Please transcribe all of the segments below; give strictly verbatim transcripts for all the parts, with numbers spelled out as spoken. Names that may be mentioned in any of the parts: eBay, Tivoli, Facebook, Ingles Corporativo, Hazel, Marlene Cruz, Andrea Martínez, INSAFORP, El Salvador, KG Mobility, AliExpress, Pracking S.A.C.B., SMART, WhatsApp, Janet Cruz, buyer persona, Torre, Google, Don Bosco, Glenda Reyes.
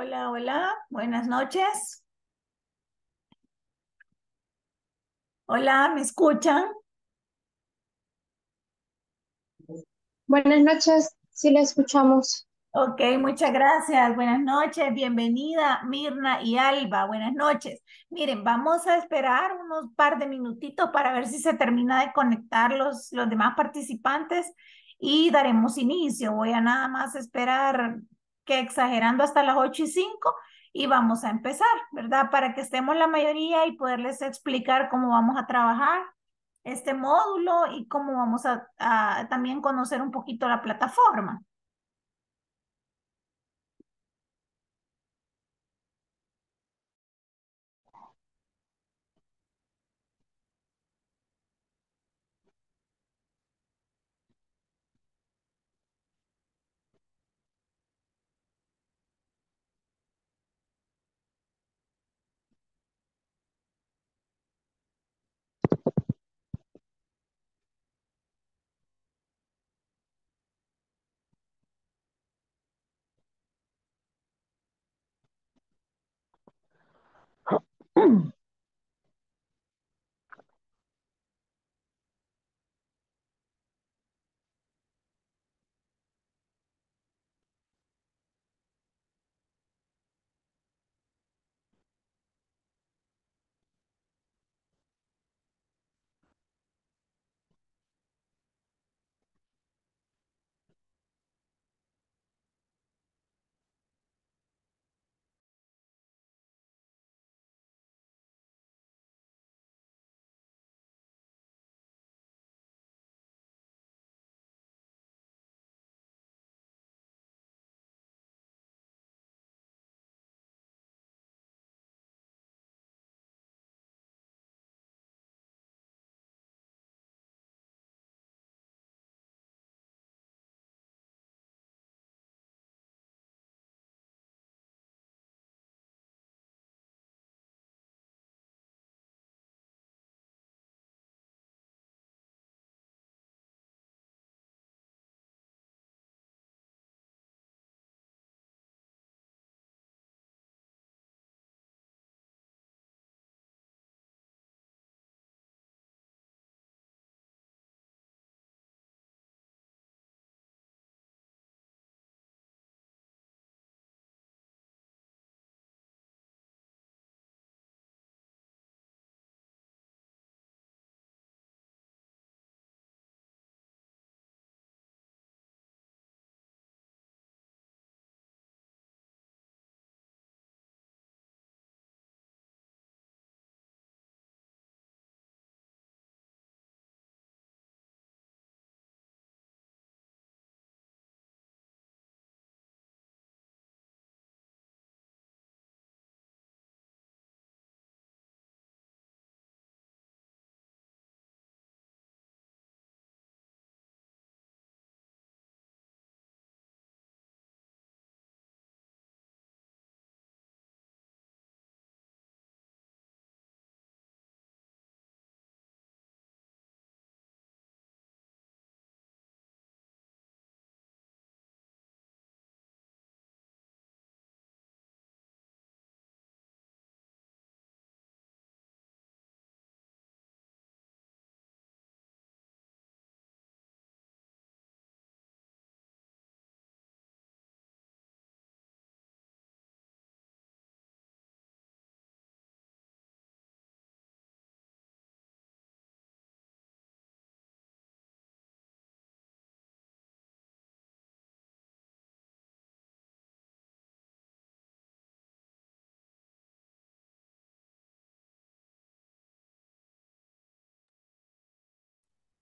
Hola, hola, buenas noches. Hola, ¿me escuchan? Buenas noches, sí la escuchamos. Ok, muchas gracias. Buenas noches, bienvenida Mirna y Alba. Buenas noches. Miren, vamos a esperar unos par de minutitos para ver si se termina de conectar los, los demás participantes y daremos inicio. Voy a nada más esperar que exagerando hasta las ocho y cinco y vamos a empezar, ¿verdad? Para que estemos la mayoría y poderles explicar cómo vamos a trabajar este módulo y cómo vamos a, a también conocer un poquito la plataforma.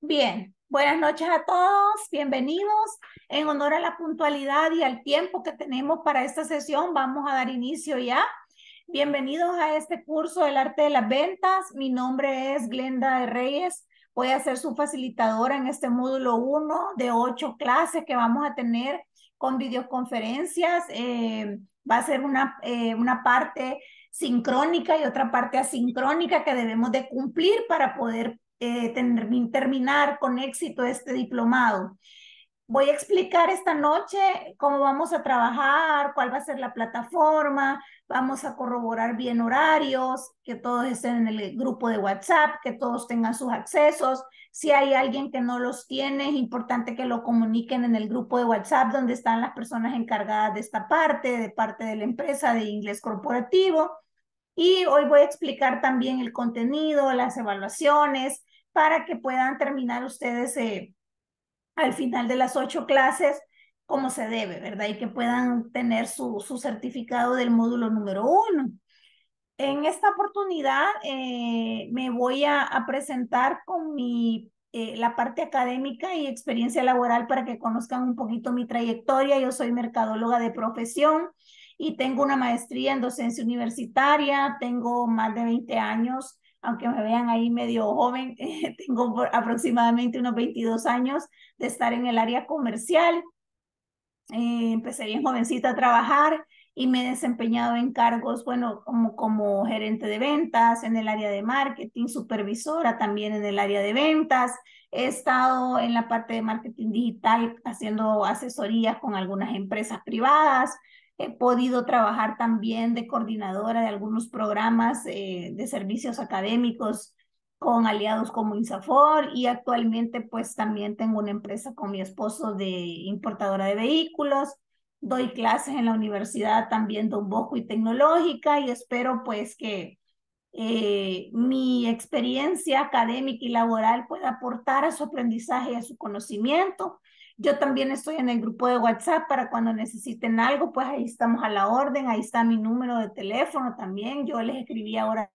Bien, buenas noches a todos, bienvenidos. En honor a la puntualidad y al tiempo que tenemos para esta sesión, vamos a dar inicio ya. Bienvenidos a este curso del arte de las ventas. Mi nombre es Glenda Reyes. Voy a ser su facilitadora en este módulo uno de ocho clases que vamos a tener con videoconferencias. Eh, va a ser una, eh, una parte sincrónica y otra parte asincrónica que debemos de cumplir para poder Eh, tener, terminar con éxito este diplomado. voy a explicar esta noche cómo vamos a trabajar, cuál va a ser la plataforma, vamos a corroborar bien horarios, que todos estén en el grupo de WhatsApp, que todos tengan sus accesos. Si hay alguien que no los tiene, es importante que lo comuniquen en el grupo de WhatsApp donde están las personas encargadas de esta parte, de parte de la empresa de Inglés Corporativo. Y hoy voy a explicar también el contenido, las evaluaciones, para que puedan terminar ustedes eh, al final de las ocho clases como se debe, ¿verdad? Y que puedan tener su, su certificado del módulo número uno. En esta oportunidad eh, me voy a, a presentar con mi, eh, la parte académica y experiencia laboral para que conozcan un poquito mi trayectoria. Yo soy mercadóloga de profesión y tengo una maestría en docencia universitaria, tengo más de veinte años, aunque me vean ahí medio joven, eh, tengo por aproximadamente unos veintidós años de estar en el área comercial. Eh, empecé bien jovencita a trabajar y me he desempeñado en cargos, bueno, como, como gerente de ventas, en el área de marketing, supervisora también en el área de ventas. He estado en la parte de marketing digital haciendo asesorías con algunas empresas privadas. He podido trabajar también de coordinadora de algunos programas eh, de servicios académicos con aliados como INSAFORP, y actualmente pues también tengo una empresa con mi esposo de importadora de vehículos. Doy clases en la universidad también Don Bosco y Tecnológica, y espero pues que eh, mi experiencia académica y laboral pueda aportar a su aprendizaje y a su conocimiento. Yo también estoy en el grupo de WhatsApp para cuando necesiten algo, pues ahí estamos a la orden, ahí está mi número de teléfono también. Yo les escribí ahora,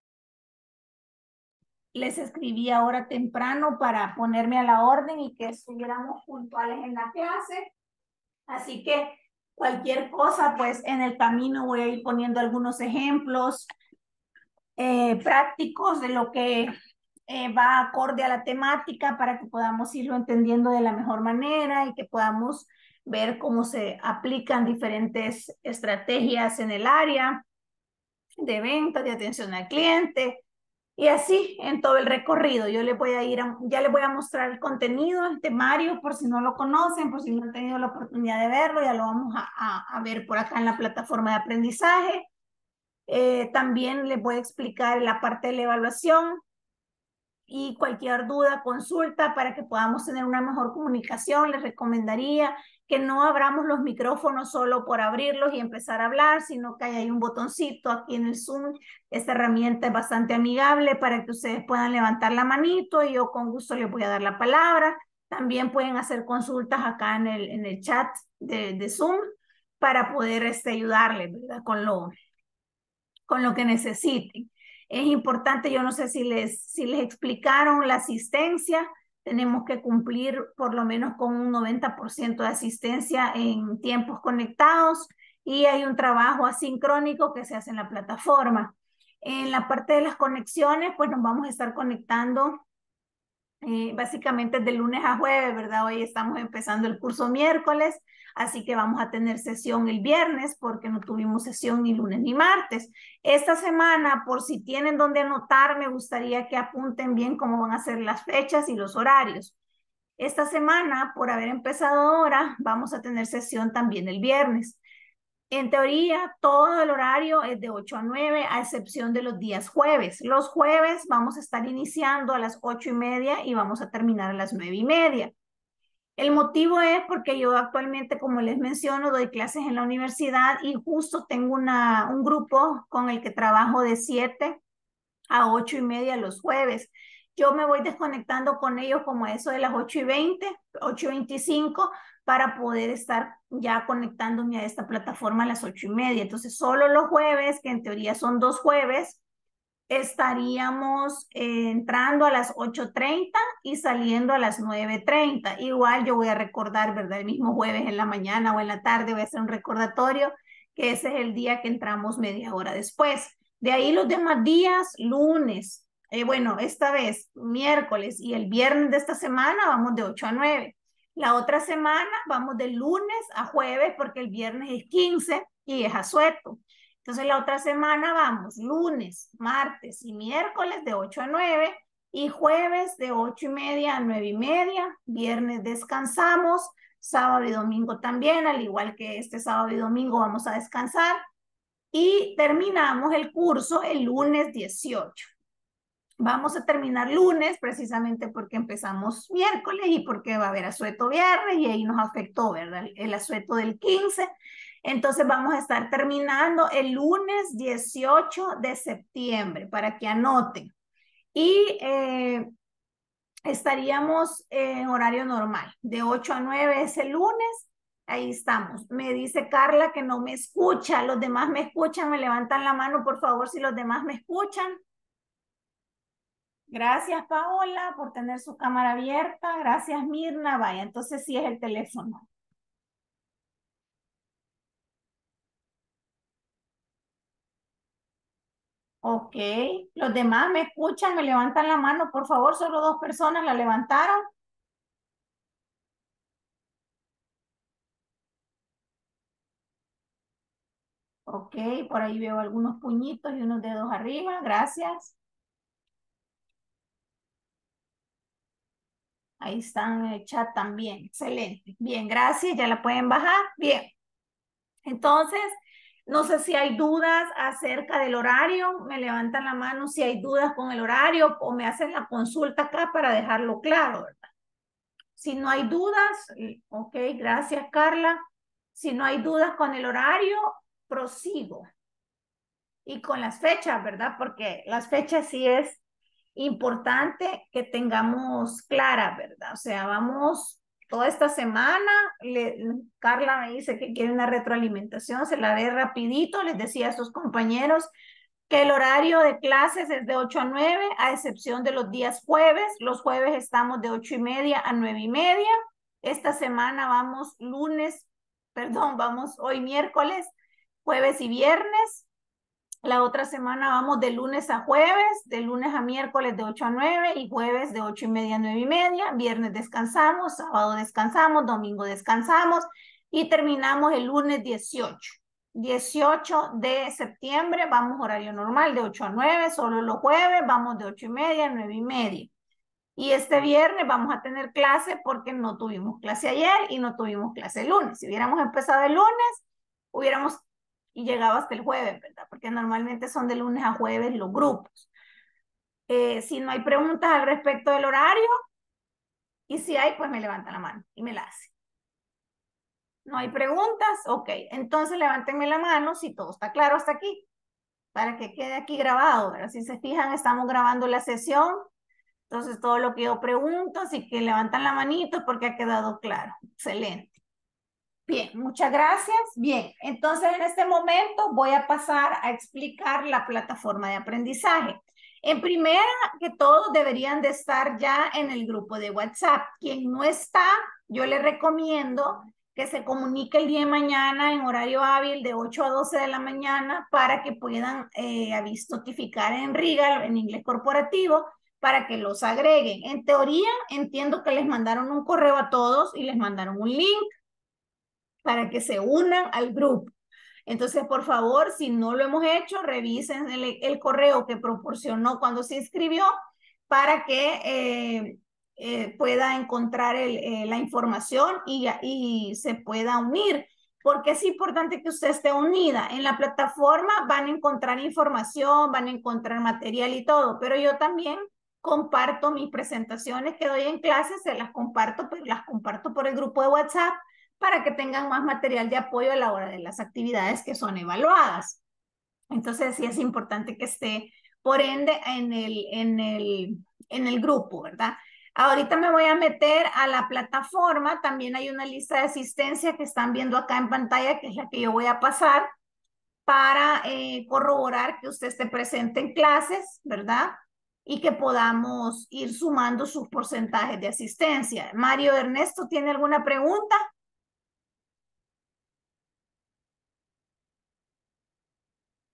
les escribí ahora temprano para ponerme a la orden y que estuviéramos puntuales en la clase. Así que cualquier cosa, pues en el camino voy a ir poniendo algunos ejemplos eh, prácticos de lo que... Eh, va acorde a la temática para que podamos irlo entendiendo de la mejor manera y que podamos ver cómo se aplican diferentes estrategias en el área de ventas, de atención al cliente y así en todo el recorrido. Yo les voy a ir, a, ya les voy a mostrar el contenido, el temario, por si no lo conocen, por si no han tenido la oportunidad de verlo, ya lo vamos a, a, a ver por acá en la plataforma de aprendizaje. Eh, también les voy a explicar la parte de la evaluación. Y cualquier duda, consulta, para que podamos tener una mejor comunicación. Les recomendaría que no abramos los micrófonos solo por abrirlos y empezar a hablar, sino que hay un botoncito aquí en el Zoom. Esta herramienta es bastante amigable para que ustedes puedan levantar la manito y yo con gusto les voy a dar la palabra. También pueden hacer consultas acá en el, en el chat de, de Zoom para poder este, ayudarles, ¿verdad? Con lo, con lo que necesiten. Es importante, yo no sé si les, si les explicaron la asistencia, tenemos que cumplir por lo menos con un noventa por ciento de asistencia en tiempos conectados y hay un trabajo asincrónico que se hace en la plataforma. En la parte de las conexiones, pues nos vamos a estar conectando eh, básicamente de lunes a jueves, ¿verdad? Hoy estamos empezando el curso miércoles, así que vamos a tener sesión el viernes porque no tuvimos sesión ni lunes ni martes. Esta semana, por si tienen donde anotar, me gustaría que apunten bien cómo van a ser las fechas y los horarios. Esta semana, por haber empezado ahora, vamos a tener sesión también el viernes. En teoría, todo el horario es de ocho a nueve, a excepción de los días jueves. Los jueves vamos a estar iniciando a las ocho y media y vamos a terminar a las nueve y media. El motivo es porque yo actualmente, como les menciono, doy clases en la universidad y justo tengo una, un grupo con el que trabajo de siete a ocho y media los jueves. Yo me voy desconectando con ellos como eso de las ocho y veinte, ocho y veinticinco para poder estar ya conectándome a esta plataforma a las ocho y media. Entonces, solo los jueves, que en teoría son dos jueves, estaríamos eh, entrando a las ocho treinta y saliendo a las nueve treinta. Igual yo voy a recordar, ¿verdad? El mismo jueves en la mañana o en la tarde voy a hacer un recordatorio que ese es el día que entramos media hora después. De ahí los demás días, lunes, eh, bueno, esta vez miércoles y el viernes de esta semana vamos de ocho a nueve. La otra semana vamos de lunes a jueves porque el viernes es quince y es asueto. Entonces, la otra semana vamos lunes, martes y miércoles de ocho a nueve y jueves de ocho y media a nueve y media. Viernes descansamos, sábado y domingo también, al igual que este sábado y domingo vamos a descansar y terminamos el curso el lunes dieciocho. Vamos a terminar lunes precisamente porque empezamos miércoles y porque va a haber asueto viernes y ahí nos afectó, ¿verdad? El asueto del quince. Entonces vamos a estar terminando el lunes dieciocho de septiembre para que anoten. Y eh, estaríamos en horario normal, de ocho a nueve es el lunes, ahí estamos. Me dice Carla que no me escucha, los demás me escuchan, me levantan la mano por favor si los demás me escuchan. Gracias Paola por tener su cámara abierta, gracias Mirna, vaya, entonces sí es el teléfono. Ok, los demás me escuchan, me levantan la mano, por favor, solo dos personas la levantaron. Ok, por ahí veo algunos puñitos y unos dedos arriba, gracias. Ahí están en el chat también, excelente. Bien, gracias, ya la pueden bajar, bien. Entonces... no sé si hay dudas acerca del horario, me levantan la mano si hay dudas con el horario o me hacen la consulta acá para dejarlo claro, ¿verdad? Si no hay dudas, ok, gracias Carla. Si no hay dudas con el horario, prosigo. Y con las fechas, ¿verdad? Porque las fechas sí es importante que tengamos claras, ¿verdad? O sea, vamos... toda esta semana, le, Carla me dice que quiere una retroalimentación, se la ve rapidito, les decía a sus compañeros que el horario de clases es de ocho a nueve, a excepción de los días jueves, los jueves estamos de ocho y media a nueve y media, esta semana vamos lunes, perdón, vamos hoy miércoles, jueves y viernes, la otra semana vamos de lunes a jueves, de lunes a miércoles de ocho a nueve y jueves de ocho y media a nueve y media. Viernes descansamos, sábado descansamos, domingo descansamos y terminamos el lunes dieciocho. dieciocho de septiembre vamos horario normal de ocho a nueve, solo los jueves vamos de ocho y media a nueve y media. Y este viernes vamos a tener clase porque no tuvimos clase ayer y no tuvimos clase el lunes. Si hubiéramos empezado el lunes, hubiéramos... y llegaba hasta el jueves, ¿verdad? Porque normalmente son de lunes a jueves los grupos. Eh, si no hay preguntas al respecto del horario, y si hay, pues me levanta la mano y me la hace. ¿No hay preguntas? Ok, entonces levántenme la mano si todo está claro hasta aquí, para que quede aquí grabado, ¿verdad? Si se fijan, estamos grabando la sesión, entonces todo lo que yo pregunto, así que levantan la manito porque ha quedado claro. Excelente. Bien, muchas gracias. Bien, entonces en este momento voy a pasar a explicar la plataforma de aprendizaje. En primera, que todos deberían de estar ya en el grupo de WhatsApp. Quien no está, yo le recomiendo que se comunique el día de mañana en horario hábil de ocho a doce de la mañana para que puedan eh, notificar en Riga, en Inglés Corporativo, para que los agreguen. En teoría, entiendo que les mandaron un correo a todos y les mandaron un link para que se unan al grupo. Entonces, por favor, si no lo hemos hecho, revisen el, el correo que proporcionó cuando se inscribió para que eh, eh, pueda encontrar el, eh, la información y, y se pueda unir, porque es importante que usted esté unida. En la plataforma van a encontrar información, van a encontrar material y todo, pero yo también comparto mis presentaciones que doy en clases, se las comparto, pero las comparto por el grupo de WhatsApp, para que tengan más material de apoyo a la hora de las actividades que son evaluadas. Entonces, sí es importante que esté, por ende, en el, en el, en el grupo, ¿verdad? Ahorita me voy a meter a la plataforma. También hay una lista de asistencia que están viendo acá en pantalla, que es la que yo voy a pasar para eh, corroborar que usted esté presente en clases, ¿verdad? Y que podamos ir sumando sus porcentajes de asistencia. Mario Ernesto, ¿tiene alguna pregunta?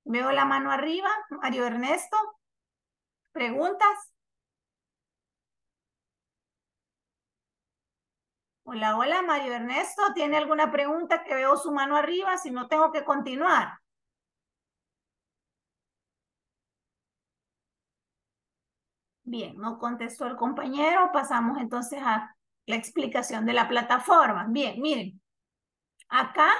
Veo la mano arriba, Mario Ernesto. ¿Preguntas? Hola, hola, Mario Ernesto. ¿Tiene alguna pregunta? Que veo su mano arriba, si no tengo que continuar. Bien, no contestó el compañero. Pasamos entonces a la explicación de la plataforma. Bien, miren, acá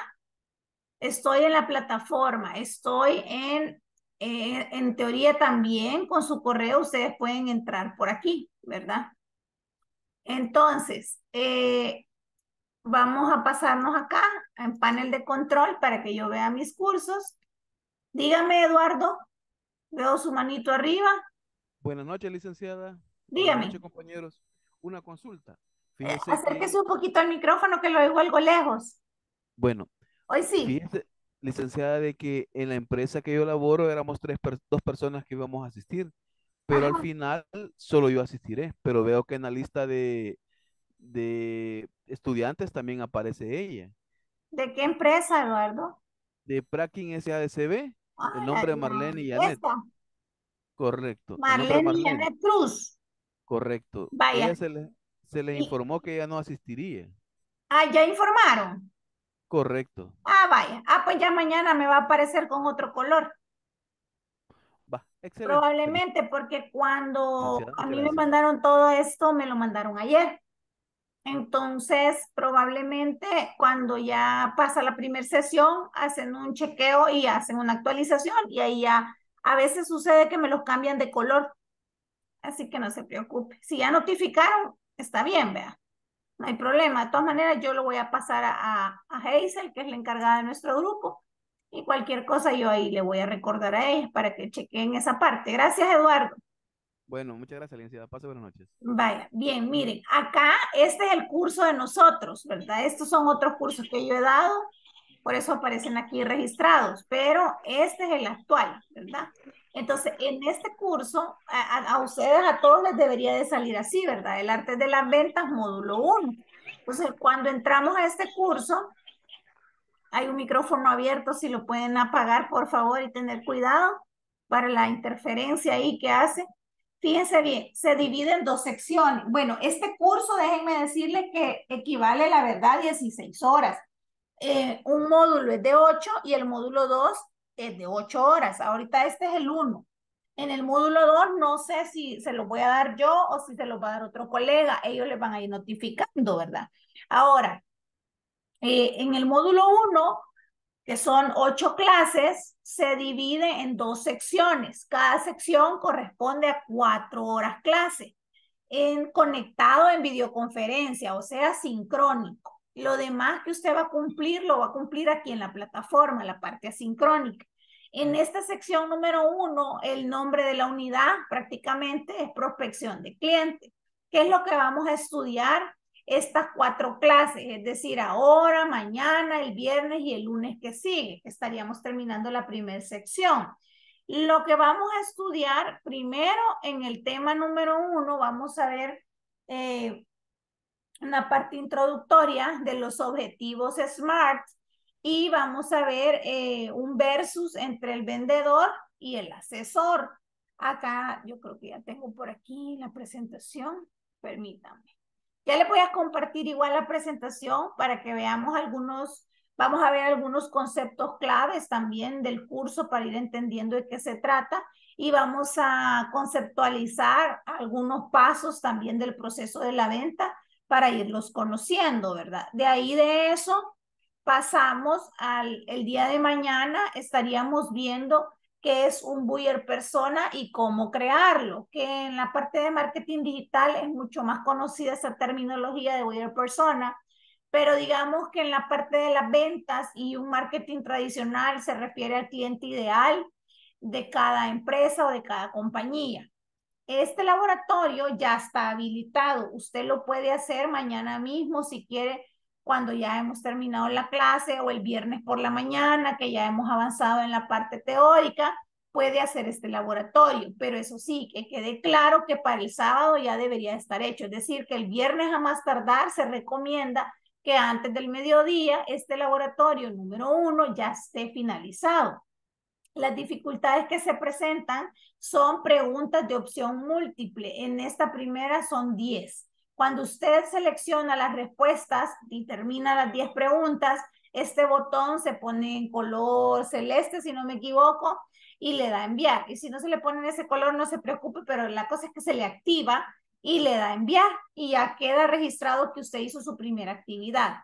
estoy en la plataforma, estoy en, eh, en teoría también con su correo, ustedes pueden entrar por aquí, ¿verdad? Entonces, eh, vamos a pasarnos acá en panel de control para que yo vea mis cursos. Dígame, Eduardo, veo su manito arriba. Buenas noches, licenciada. Dígame. Buenas noches, compañeros. Una consulta. Eh, acérquese que... un poquito al micrófono que lo oigo algo lejos. Bueno. Hoy sí. Fíjese, licenciada, de que en la empresa que yo laboro éramos tres, dos personas que íbamos a asistir, pero ajá, al final solo yo asistiré, pero veo que en la lista de, de estudiantes también aparece ella. ¿De qué empresa, Eduardo? De Pracking S A C B, ah, el nombre de Marlene y Janet. ¿Esta? Correcto. Marlene, Marlene y Janet Cruz. Correcto. Vaya. Ella se le, se le sí. informó que ella no asistiría. Ah, ya informaron. Correcto. Ah, vaya. Ah, pues ya mañana me va a aparecer con otro color. Va, excelente. Probablemente porque cuando gracias, a mí gracias. me mandaron todo esto, me lo mandaron ayer. Entonces, probablemente cuando ya pasa la primera sesión, hacen un chequeo y hacen una actualización y ahí ya a veces sucede que me los cambian de color. Así que no se preocupe. Si ya notificaron, está bien, vea. No hay problema. De todas maneras, yo lo voy a pasar a, a, a Hazel, que es la encargada de nuestro grupo. Y cualquier cosa yo ahí le voy a recordar a ella para que chequen esa parte. Gracias, Eduardo. Bueno, muchas gracias, licenciada. Pase buenas noches. Vaya, bien, miren, acá este es el curso de nosotros, ¿verdad? Estos son otros cursos que yo he dado, por eso aparecen aquí registrados, pero este es el actual, ¿verdad? Entonces, en este curso, a, a ustedes, a todos les debería de salir así, ¿verdad? El arte de las ventas, módulo uno. Entonces, cuando entramos a este curso, hay un micrófono abierto, si lo pueden apagar, por favor, y tener cuidado para la interferencia ahí que hace. Fíjense bien, se divide en dos secciones. Bueno, este curso, déjenme decirles que equivale, la verdad, a dieciséis horas. Eh, un módulo es de ocho y el módulo dos es de ocho horas. Ahorita este es el uno. En el módulo dos no sé si se los voy a dar yo o si se los va a dar otro colega. Ellos les van a ir notificando, ¿verdad? Ahora, eh, en el módulo uno, que son ocho clases, se divide en dos secciones. Cada sección corresponde a cuatro horas clase, en, conectado en videoconferencia, o sea, sincrónico. Lo demás que usted va a cumplir, lo va a cumplir aquí en la plataforma, la parte asincrónica. En esta sección número uno, el nombre de la unidad prácticamente es prospección de cliente. ¿Qué es lo que vamos a estudiar? Estas cuatro clases, es decir, ahora, mañana, el viernes y el lunes que sigue, que estaríamos terminando la primera sección. Lo que vamos a estudiar primero en el tema número uno, vamos a ver eh, una parte introductoria de los objetivos SMART y vamos a ver eh, un versus entre el vendedor y el asesor. Acá yo creo que ya tengo por aquí la presentación, permítanme. Ya les voy a compartir igual la presentación para que veamos algunos, vamos a ver algunos conceptos claves también del curso para ir entendiendo de qué se trata y vamos a conceptualizar algunos pasos también del proceso de la venta para irlos conociendo, ¿verdad? De ahí de eso pasamos al el día de mañana, estaríamos viendo qué es un buyer persona y cómo crearlo, que en la parte de marketing digital es mucho más conocida esa terminología de buyer persona, pero digamos que en la parte de las ventas y un marketing tradicional se refiere al cliente ideal de cada empresa o de cada compañía. Este laboratorio ya está habilitado, usted lo puede hacer mañana mismo si quiere, cuando ya hemos terminado la clase o el viernes por la mañana, que ya hemos avanzado en la parte teórica, puede hacer este laboratorio. Pero eso sí, que quede claro que para el sábado ya debería estar hecho. Es decir, que el viernes a más tardar se recomienda que antes del mediodía este laboratorio número uno ya esté finalizado. Las dificultades que se presentan son preguntas de opción múltiple. En esta primera son diez. Cuando usted selecciona las respuestas y termina las diez preguntas, este botón se pone en color celeste, si no me equivoco, y le da enviar. Y si no se le pone en ese color, no se preocupe, pero la cosa es que se le activa y le da a enviar y ya queda registrado que usted hizo su primera actividad.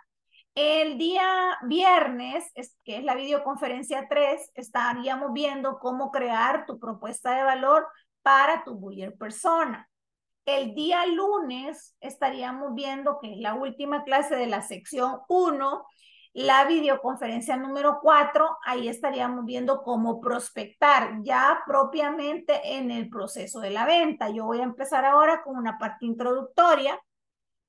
El día viernes, que es la videoconferencia tres, estaríamos viendo cómo crear tu propuesta de valor para tu buyer persona. El día lunes estaríamos viendo, que es la última clase de la sección uno, la videoconferencia número cuatro, ahí estaríamos viendo cómo prospectar ya propiamente en el proceso de la venta. Yo voy a empezar ahora con una parte introductoria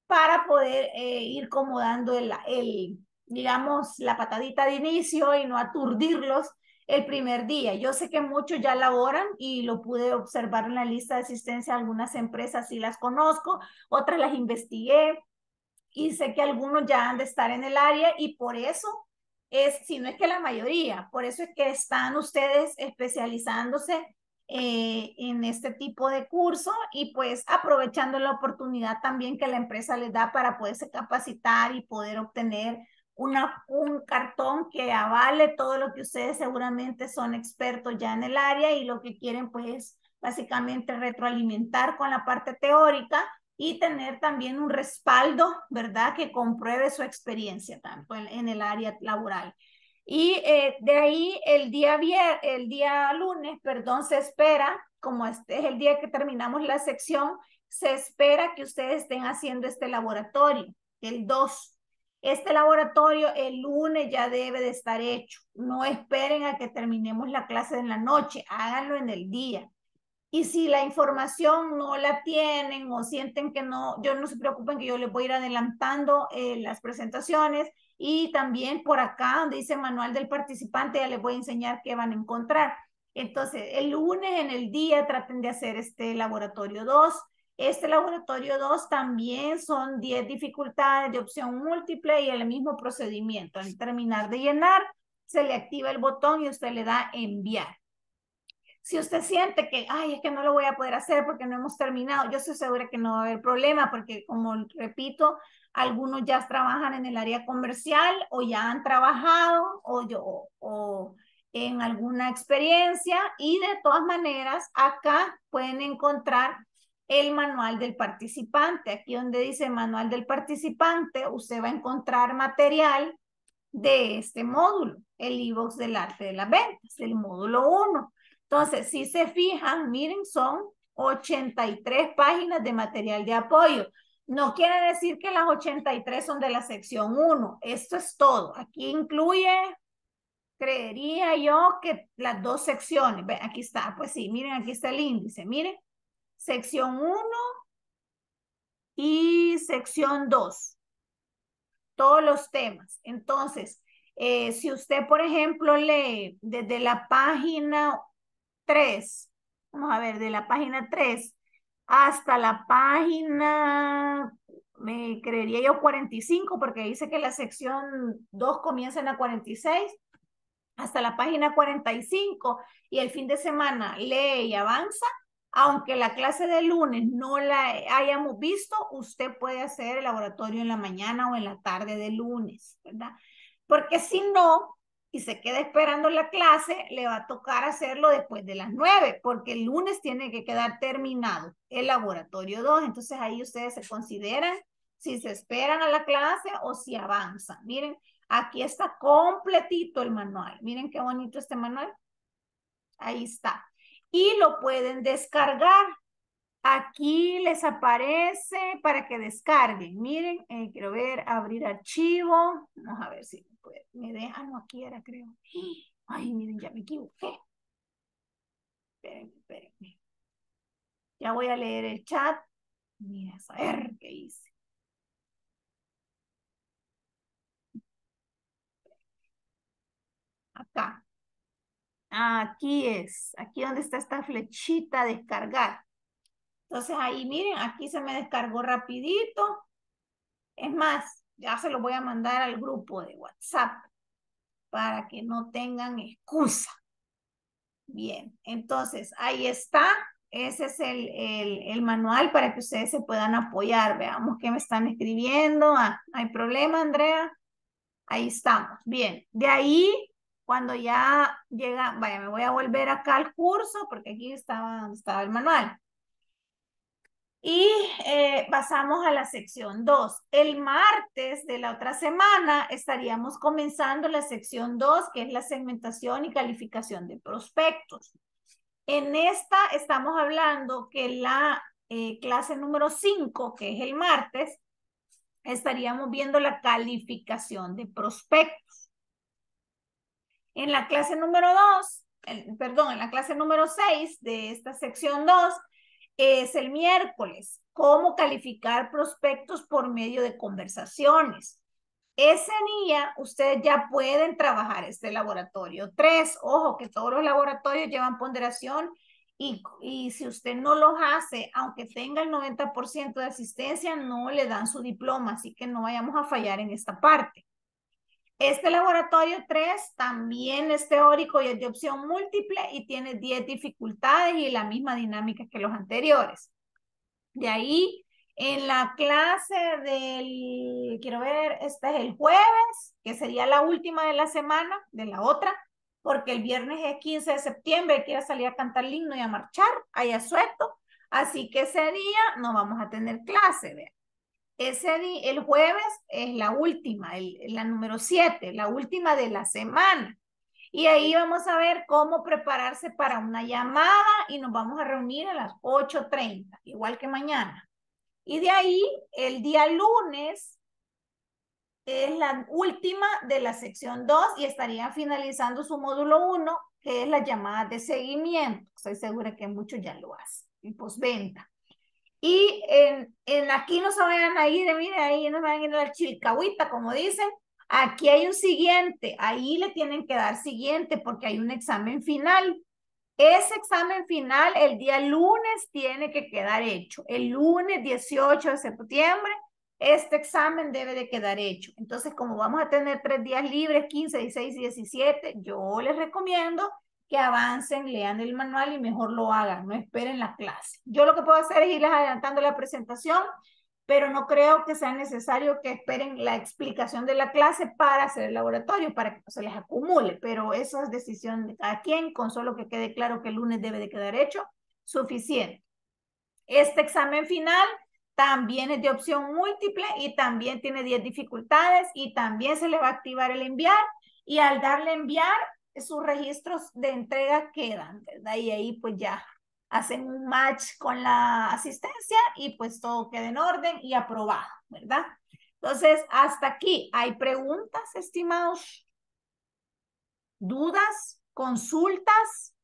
para poder eh, ir como dando el, el, digamos, la patadita de inicio y no aturdirlos el primer día. Yo sé que muchos ya laboran y lo pude observar en la lista de asistencia. Algunas empresas sí las conozco, otras las investigué. Y sé que algunos ya han de estar en el área y por eso es, si no es que la mayoría, por eso es que están ustedes especializándose eh, en este tipo de curso y pues aprovechando la oportunidad también que la empresa les da para poderse capacitar y poder obtener una, un cartón que avale todo lo que ustedes seguramente son expertos ya en el área y lo que quieren pues básicamente retroalimentar con la parte teórica y tener también un respaldo, ¿verdad? Que compruebe su experiencia tanto en, en el área laboral. Y eh, de ahí el día, vier... el día lunes, perdón, se espera, como este es el día que terminamos la sección, se espera que ustedes estén haciendo este laboratorio, el dos. Este laboratorio el lunes ya debe de estar hecho. No esperen a que terminemos la clase en la noche, háganlo en el día. Y si la información no la tienen o sienten que no, yo no se preocupen que yo les voy a ir adelantando eh, las presentaciones y también por acá donde dice manual del participante ya les voy a enseñar qué van a encontrar. Entonces el lunes en el día traten de hacer este laboratorio dos. Este laboratorio dos también son diez dificultades de opción múltiple y el mismo procedimiento. Al terminar de llenar se le activa el botón y usted le da enviar. Si usted siente que, ay, es que no lo voy a poder hacer porque no hemos terminado, yo estoy segura que no va a haber problema porque, como repito, algunos ya trabajan en el área comercial o ya han trabajado o, yo, o, o en alguna experiencia y de todas maneras acá pueden encontrar el manual del participante. Aquí donde dice manual del participante, usted va a encontrar material de este módulo, el e-box del arte de las ventas, el módulo uno. Entonces, si se fijan, miren, son ochenta y tres páginas de material de apoyo. No quiere decir que las ochenta y tres son de la sección uno. Esto es todo. Aquí incluye, creería yo, que las dos secciones. Ven, aquí está, pues sí, miren, aquí está el índice. Miren, sección uno y sección dos. Todos los temas. Entonces, eh, si usted, por ejemplo, lee desde la página tres, vamos a ver, de la página tres hasta la página, me creería yo, cuarenta y cinco, porque dice que la sección dos comienza en la cuarenta y seis, hasta la página cuarenta y cinco, y el fin de semana lee y avanza, aunque la clase de lunes no la hayamos visto, usted puede hacer el laboratorio en la mañana o en la tarde de lunes, ¿verdad? Porque si no, y se queda esperando la clase, le va a tocar hacerlo después de las nueve, porque el lunes tiene que quedar terminado el laboratorio dos. Entonces ahí ustedes se consideran si se esperan a la clase o si avanzan. Miren, aquí está completito el manual. Miren qué bonito este manual. Ahí está. Y lo pueden descargar. Aquí les aparece para que descarguen. Miren, eh, quiero ver, abrir archivo. Vamos a ver si me deja, no aquí era, creo. Ay, miren, ya me equivoqué. Espérenme, espérenme. Ya voy a leer el chat. Mira, a saber qué hice. Acá. Aquí es. Aquí donde está esta flechita descargar. Entonces ahí, miren, aquí se me descargó rapidito. Es más, ya se lo voy a mandar al grupo de WhatsApp para que no tengan excusa. Bien, entonces ahí está. Ese es el, el, el manual para que ustedes se puedan apoyar. Veamos qué me están escribiendo. Ah, no hay problema, Andrea. Ahí estamos. Bien, de ahí cuando ya llega, vaya, me voy a volver acá al curso porque aquí estaba, estaba el manual. Y eh, pasamos a la sección dos. El martes de la otra semana estaríamos comenzando la sección dos, que es la segmentación y calificación de prospectos. En esta estamos hablando que la eh, clase número cinco, que es el martes, estaríamos viendo la calificación de prospectos. En la clase número dos, el, perdón, en la clase número seis de esta sección dos, es el miércoles, cómo calificar prospectos por medio de conversaciones. Ese día ustedes ya pueden trabajar este laboratorio tres. Ojo que todos los laboratorios llevan ponderación y, y si usted no los hace, aunque tenga el noventa por ciento de asistencia, no le dan su diploma, así que no vayamos a fallar en esta parte. Este laboratorio tres también es teórico y es de opción múltiple y tiene diez dificultades y la misma dinámica que los anteriores. De ahí, en la clase del, quiero ver, este es el jueves, que sería la última de la semana, de la otra, porque el viernes es quince de septiembre, hay que ir a salir a cantar el himno y a marchar, allá suelto, así que ese día no vamos a tener clase, vean. Ese día, el jueves es la última, el, la número siete, la última de la semana. Y ahí vamos a ver cómo prepararse para una llamada y nos vamos a reunir a las ocho treinta, igual que mañana. Y de ahí, el día lunes es la última de la sección dos y estaría finalizando su módulo uno, que es las llamadas de seguimiento. Estoy segura que muchos ya lo hacen, y postventa. Y en, en aquí no se vayan a ir, miren, ahí no se vayan a ir a la chilcahuita, como dicen. Aquí hay un siguiente, ahí le tienen que dar siguiente porque hay un examen final. Ese examen final el día lunes tiene que quedar hecho. El lunes dieciocho de septiembre, este examen debe de quedar hecho. Entonces, como vamos a tener tres días libres, quince, dieciséis y diecisiete, yo les recomiendo que avancen, lean el manual y mejor lo hagan, no esperen la clase. Yo lo que puedo hacer es irles adelantando la presentación, pero no creo que sea necesario que esperen la explicación de la clase para hacer el laboratorio, para que no se les acumule, pero eso es decisión de cada quien, con solo que quede claro que el lunes debe de quedar hecho, suficiente. Este examen final también es de opción múltiple y también tiene diez dificultades y también se le va a activar el enviar y al darle enviar, sus registros de entrega quedan, ¿verdad? Y ahí pues ya hacen un match con la asistencia y pues todo queda en orden y aprobado, ¿verdad? Entonces, hasta aquí. ¿Hay preguntas, estimados? ¿Dudas? ¿Consultas?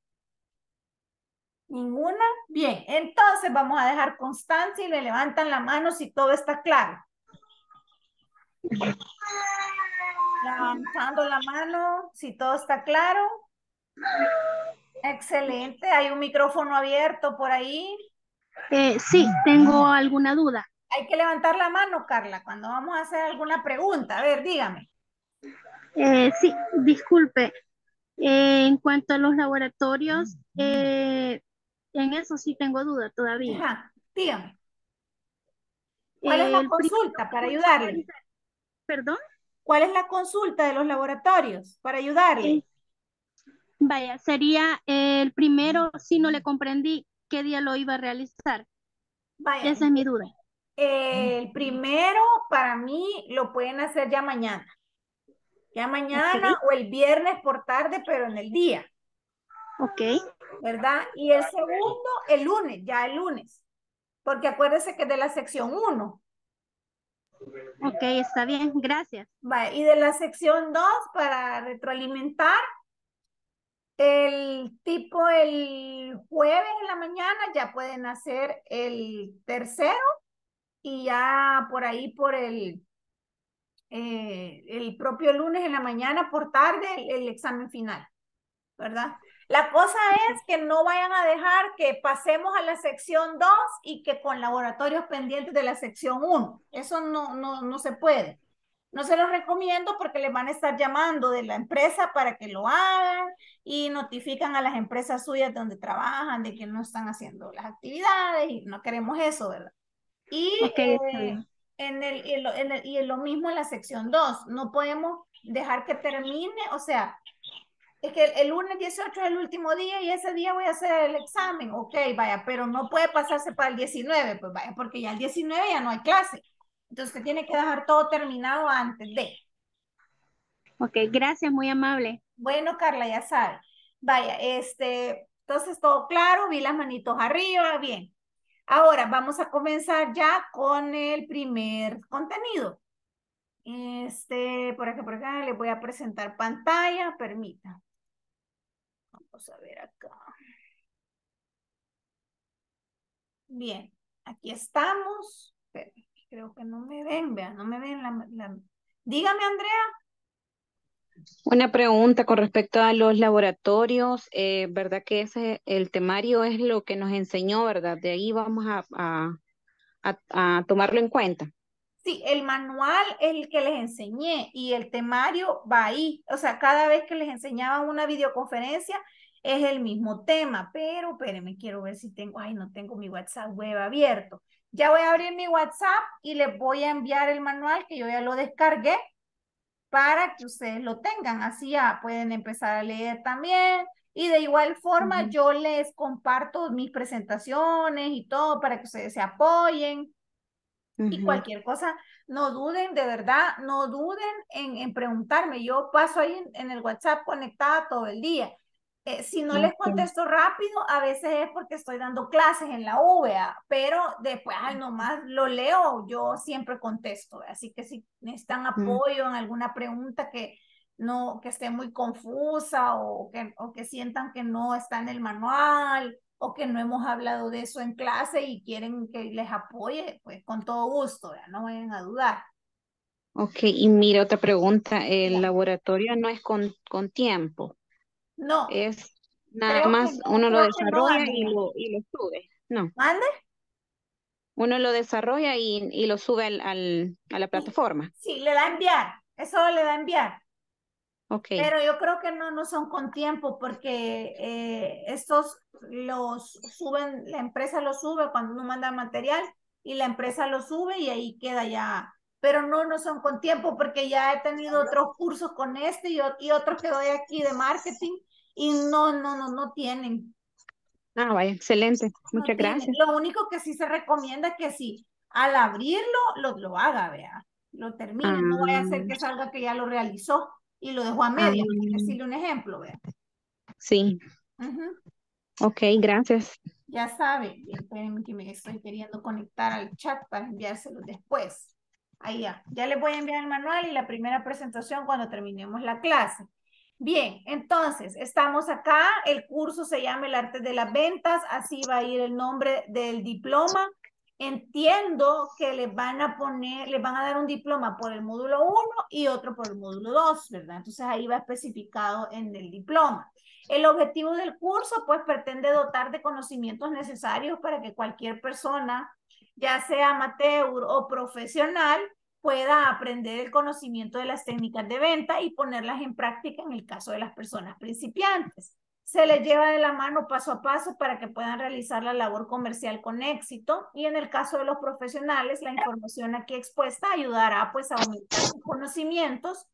¿Ninguna? Bien, entonces vamos a dejar constancia y le levantan la mano si todo está claro. Levantando la mano, si todo está claro. Excelente, hay un micrófono abierto por ahí. Eh, sí, tengo alguna duda. Hay que levantar la mano, Carla, cuando vamos a hacer alguna pregunta. A ver, dígame. Eh, sí, disculpe. Eh, en cuanto a los laboratorios, eh, en eso sí tengo duda todavía. Ajá, dígame. ¿Cuál eh, es la consulta para ayudarle? ¿Perdón? ¿Cuál es la consulta de los laboratorios para ayudarle? Vaya, sería el primero, si no le comprendí qué día lo iba a realizar. Vaya, esa es mi duda. El primero, para mí, lo pueden hacer ya mañana. Ya mañana okay. O el viernes por tarde, pero en el día. Ok. ¿Verdad? Y el segundo, el lunes, ya el lunes. Porque acuérdense que es de la sección uno. Ok, está bien, gracias. Vale, y de la sección dos, para retroalimentar, el tipo el jueves en la mañana ya pueden hacer el tercero y ya por ahí por el, eh, el propio lunes en la mañana por tarde el, el examen final, ¿verdad? La cosa es que no vayan a dejar que pasemos a la sección dos y que con laboratorios pendientes de la sección uno. Eso no, no, no se puede. No se los recomiendo porque les van a estar llamando de la empresa para que lo hagan y notifican a las empresas suyas donde trabajan de que no están haciendo las actividades y no queremos eso, ¿verdad? Y, okay, eh, en el, en lo, en el, y lo mismo en la sección dos. No podemos dejar que termine, o sea... es que el, el lunes dieciocho es el último día y ese día voy a hacer el examen. Ok, vaya, pero no puede pasarse para el diecinueve, pues vaya, porque ya el diecinueve ya no hay clase. Entonces usted tiene que dejar todo terminado antes de. Ok, gracias, muy amable. Bueno, Carla, ya sabe. Vaya, este, entonces todo claro, vi las manitos arriba, bien. Ahora vamos a comenzar ya con el primer contenido. Este, por acá, por acá, les voy a presentar pantalla, permita. Vamos a ver acá. Bien, aquí estamos. Pero creo que no me ven, vean, no me ven la, la... Dígame, Andrea. Una pregunta con respecto a los laboratorios, eh, ¿verdad que ese el temario es lo que nos enseñó, verdad? De ahí vamos a, a, a, a tomarlo en cuenta. Sí, el manual es el que les enseñé y el temario va ahí. O sea, cada vez que les enseñaba una videoconferencia es el mismo tema, pero espérenme, quiero ver si tengo, ay, no tengo mi WhatsApp web abierto. Ya voy a abrir mi WhatsApp y les voy a enviar el manual que yo ya lo descargué, para que ustedes lo tengan, así ya pueden empezar a leer también, y de igual forma uh-huh. yo les comparto mis presentaciones y todo para que ustedes se apoyen, uh-huh. y cualquier cosa, no duden, de verdad, no duden en, en preguntarme, yo paso ahí en, en el WhatsApp conectada todo el día, eh, si no uh-huh. les contesto rápido, a veces es porque estoy dando clases en la U V A, pero después, ay, nomás lo leo, yo siempre contesto, así que si necesitan apoyo en alguna pregunta que no, que esté muy confusa o que, o que sientan que no está en el manual o que no hemos hablado de eso en clase y quieren que les apoye, pues con todo gusto, ¿verdad? No vayan a dudar. Ok, y mira otra pregunta, el sí. laboratorio no es con, con tiempo. No. Es nada creo más no, uno lo desarrolla no, y, lo, y lo sube. No. ¿Mande? Uno lo desarrolla y, y lo sube al, al, a la plataforma. Sí, sí, le da a enviar. Eso le da a enviar. Ok. Pero yo creo que no, no son con tiempo porque eh, estos los suben, la empresa los sube cuando uno manda material y la empresa lo sube y ahí queda ya. Pero no, no son con tiempo porque ya he tenido otros cursos con este y, y otros que doy aquí de marketing. Y no, no, no, no tienen. Ah, vaya, excelente. Muchas no gracias. Lo único que sí se recomienda es que sí, al abrirlo, lo, lo haga, vea. Lo termine. Ah. No vaya a hacer que salga que ya lo realizó y lo dejó a media. Ah. Para decirle un ejemplo, vea. Sí. Uh-huh. Ok, gracias. Ya sabe. Espérenme que me estoy queriendo conectar al chat para enviárselo después. Ahí ya. Ya les voy a enviar el manual y la primera presentación cuando terminemos la clase. Bien, entonces, estamos acá, el curso se llama El Arte de las Ventas, así va a ir el nombre del diploma. Entiendo que les van a poner, les van a dar un diploma por el módulo uno y otro por el módulo dos, ¿verdad? Entonces ahí va especificado en el diploma. El objetivo del curso, pues, pretende dotar de conocimientos necesarios para que cualquier persona, ya sea amateur o profesional, pueda aprender el conocimiento de las técnicas de venta y ponerlas en práctica en el caso de las personas principiantes. Se les lleva de la mano paso a paso para que puedan realizar la labor comercial con éxito y en el caso de los profesionales, la información aquí expuesta ayudará pues a aumentar sus conocimientos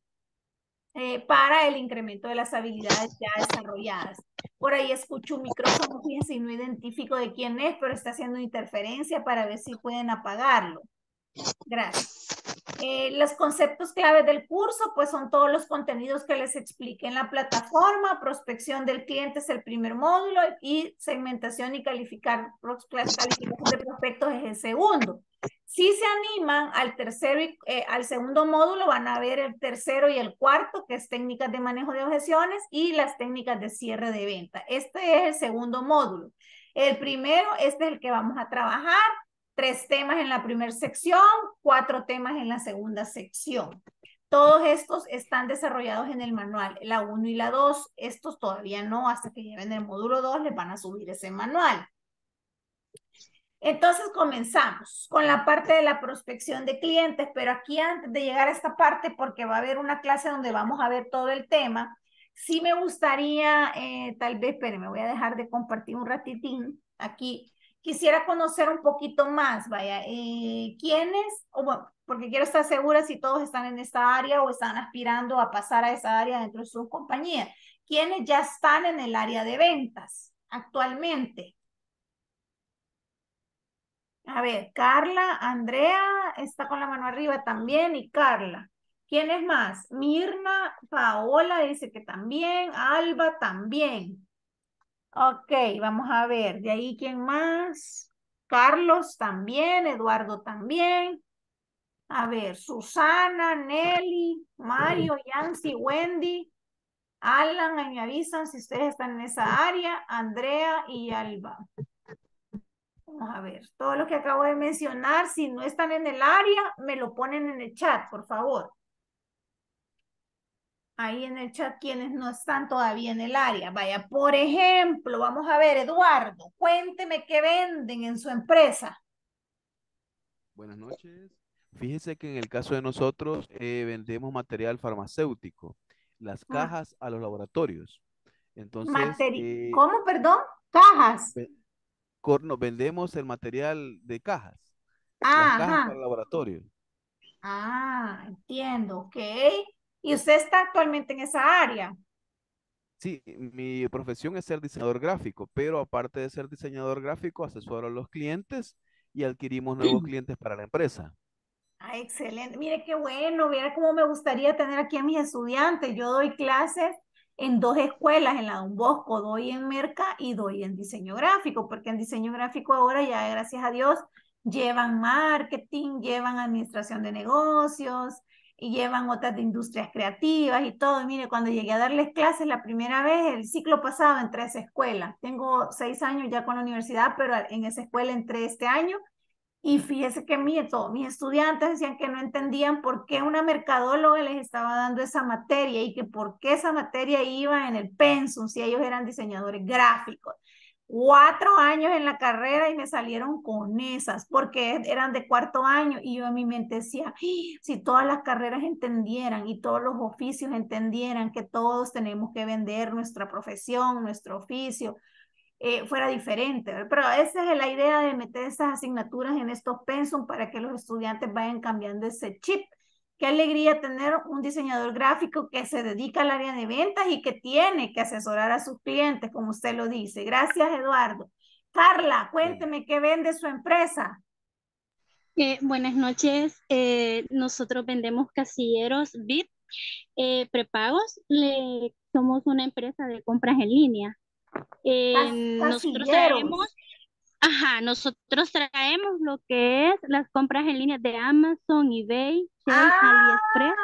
eh, para el incremento de las habilidades ya desarrolladas. Por ahí escucho un micrófono, fíjense, y no identifico de quién es, pero está haciendo interferencia para ver si pueden apagarlo. Gracias. Eh, los conceptos claves del curso, pues son todos los contenidos que les expliqué en la plataforma. Prospección del cliente es el primer módulo y segmentación y calificar calificación de prospectos es el segundo. Si se animan al tercero y, eh, al segundo módulo, van a ver el tercero y el cuarto, que es técnicas de manejo de objeciones y las técnicas de cierre de venta. Este es el segundo módulo. El primero, este es el que vamos a trabajar. Tres temas en la primera sección, cuatro temas en la segunda sección. Todos estos están desarrollados en el manual, la uno y la dos. Estos todavía no, hasta que lleven el módulo dos les van a subir ese manual. Entonces comenzamos con la parte de la prospección de clientes, pero aquí antes de llegar a esta parte, porque va a haber una clase donde vamos a ver todo el tema, sí me gustaría, eh, tal vez, pero me voy a dejar de compartir un ratitín aquí. Quisiera conocer un poquito más, vaya, eh, quiénes, o bueno, porque quiero estar segura si todos están en esta área o están aspirando a pasar a esa área dentro de su compañía. ¿Quiénes ya están en el área de ventas actualmente? A ver, Carla, Andrea, está con la mano arriba también, y Carla. ¿Quién es más? Mirna, Paola dice que también, Alba también. Ok, vamos a ver, de ahí ¿quién más? Carlos también, Eduardo también. A ver, Susana, Nelly, Mario, Yancy, Wendy, Alan, ahí me avisan si ustedes están en esa área, Andrea y Alba. Vamos a ver, todo lo que acabo de mencionar, si no están en el área, me lo ponen en el chat, por favor. Ahí en el chat, quienes no están todavía en el área. Vaya, por ejemplo, vamos a ver, Eduardo, cuénteme qué venden en su empresa. Buenas noches. Fíjese que en el caso de nosotros, eh, vendemos material farmacéutico, las cajas ah. a los laboratorios. Entonces, Materi eh, ¿cómo, perdón? Cajas. Nos vendemos el material de cajas. Ah, las cajas para el laboratorio. Ah, entiendo, ok. ¿Y usted está actualmente en esa área? Sí, mi profesión es ser diseñador gráfico, pero aparte de ser diseñador gráfico, asesoro a los clientes y adquirimos nuevos clientes para la empresa. Ah, excelente. Mire qué bueno, mira cómo me gustaría tener aquí a mis estudiantes. Yo doy clases en dos escuelas, en la Don Bosco, doy en Merca y doy en diseño gráfico, porque en diseño gráfico ahora ya, gracias a Dios, llevan marketing, llevan administración de negocios, y llevan otras de industrias creativas y todo. Y mire, cuando llegué a darles clases la primera vez, el ciclo pasado entré a esa escuela. Tengo seis años ya con la universidad, pero en esa escuela entré este año, y fíjese que mire, todos mis estudiantes decían que no entendían por qué una mercadóloga les estaba dando esa materia y que por qué esa materia iba en el pensum si ellos eran diseñadores gráficos. Cuatro años en la carrera y me salieron con esas, porque eran de cuarto año, y yo en mi mente decía, si todas las carreras entendieran y todos los oficios entendieran que todos tenemos que vender nuestra profesión, nuestro oficio, Eh, fuera diferente, ¿verdad? Pero esa es la idea de meter esas asignaturas en estos pensum para que los estudiantes vayan cambiando ese chip. Qué alegría tener un diseñador gráfico que se dedica al área de ventas y que tiene que asesorar a sus clientes, como usted lo dice. Gracias, Eduardo. Carla, cuénteme qué vende su empresa. Eh, buenas noches. Eh, nosotros vendemos casilleros V I P eh, prepagos. Le, somos una empresa de compras en línea. Eh, nosotros traemos, ajá, nosotros traemos lo que es las compras en línea de Amazon, eBay, ah, AliExpress,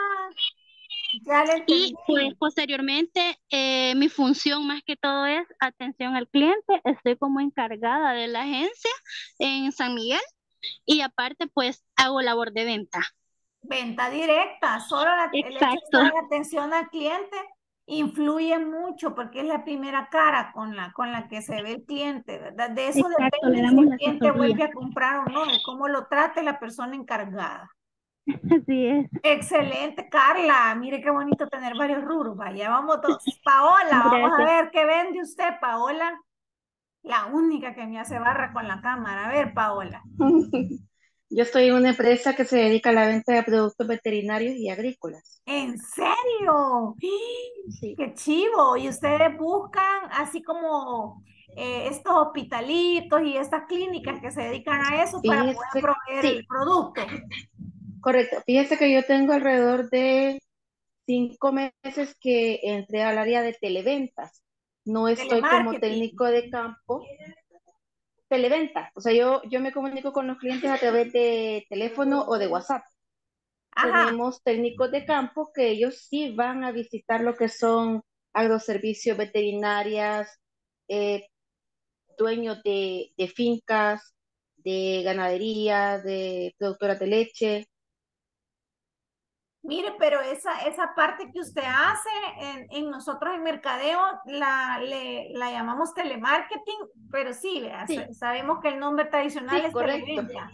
y pues posteriormente eh, mi función más que todo es atención al cliente. Estoy como encargada de la agencia en San Miguel y aparte pues hago labor de venta. Venta directa, solo la, el hecho de la atención al cliente influye mucho porque es la primera cara con la, con la que se ve el cliente, ¿verdad? De eso Exacto, depende si el cliente asesoría. vuelve a comprar o no, de cómo lo trate la persona encargada. Así es. Excelente, Carla. Mire qué bonito tener varios rubros. Vaya, vamos todos. Paola, Gracias. vamos a ver, ¿qué vende usted, Paola? La única que me hace barra con la cámara. A ver, Paola. Yo estoy en una empresa que se dedica a la venta de productos veterinarios y agrícolas. ¿En serio? Sí. ¡Qué chivo! Y ustedes buscan así como eh, estos hospitalitos y estas clínicas que se dedican a eso para Fíjese, poder proveer sí. el producto. Correcto. Fíjese que yo tengo alrededor de cinco meses que entré al área de televentas. No estoy como técnico de campo. Televentas, o sea, yo, yo me comunico con los clientes a través de teléfono o de WhatsApp. Ajá. Tenemos técnicos de campo que ellos sí van a visitar lo que son agroservicios, veterinarias, eh, dueños de, de fincas, de ganadería, de productoras de leche. Mire, pero esa, esa parte que usted hace en, en nosotros en mercadeo, la, le, la llamamos telemarketing, pero sí, sí. sabemos que el nombre tradicional sí, es correcto. televenta.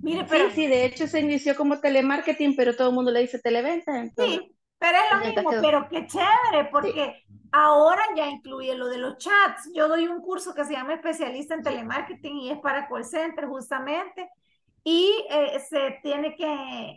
Mire, sí, pero, sí, de hecho se inició como telemarketing, pero todo el mundo le dice televenta. Entonces, sí, pero es lo mismo, quedó. pero qué chévere, porque sí. ahora ya incluye lo de los chats. Yo doy un curso que se llama especialista en telemarketing y es para call center justamente. Y eh, se tiene que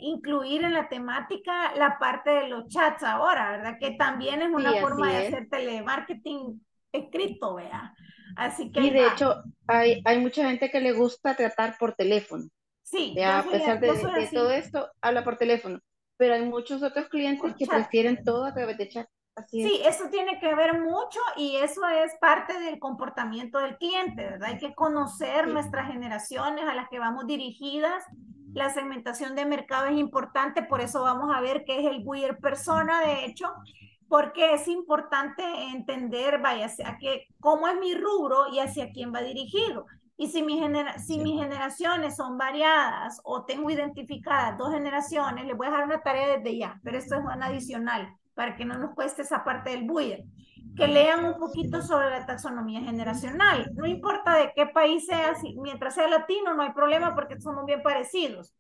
incluir en la temática la parte de los chats ahora, ¿verdad? Que también es una sí, forma de es. hacer telemarketing escrito, ¿verdad? Así que... Y de va. hecho, hay, hay mucha gente que le gusta tratar por teléfono. Sí. Ya, a pesar de, de todo esto, habla por teléfono. Pero hay muchos otros clientes por que chat. prefieren todo a través de chat. Así sí, es. Eso tiene que ver mucho y eso es parte del comportamiento del cliente, ¿verdad? Hay que conocer sí. nuestras generaciones a las que vamos dirigidas. La segmentación de mercado es importante, por eso vamos a ver qué es el buyer persona, de hecho, porque es importante entender, vaya, hacia qué, cómo es mi rubro y hacia quién va dirigido. Y si, mi genera si sí. mis generaciones son variadas o tengo identificadas dos generaciones, les voy a dejar una tarea desde ya, pero esto es una adicional, para que no nos cueste esa parte del buyer, que lean un poquito sobre la taxonomía generacional. No importa de qué país sea, si, mientras sea latino no hay problema porque somos bien parecidos.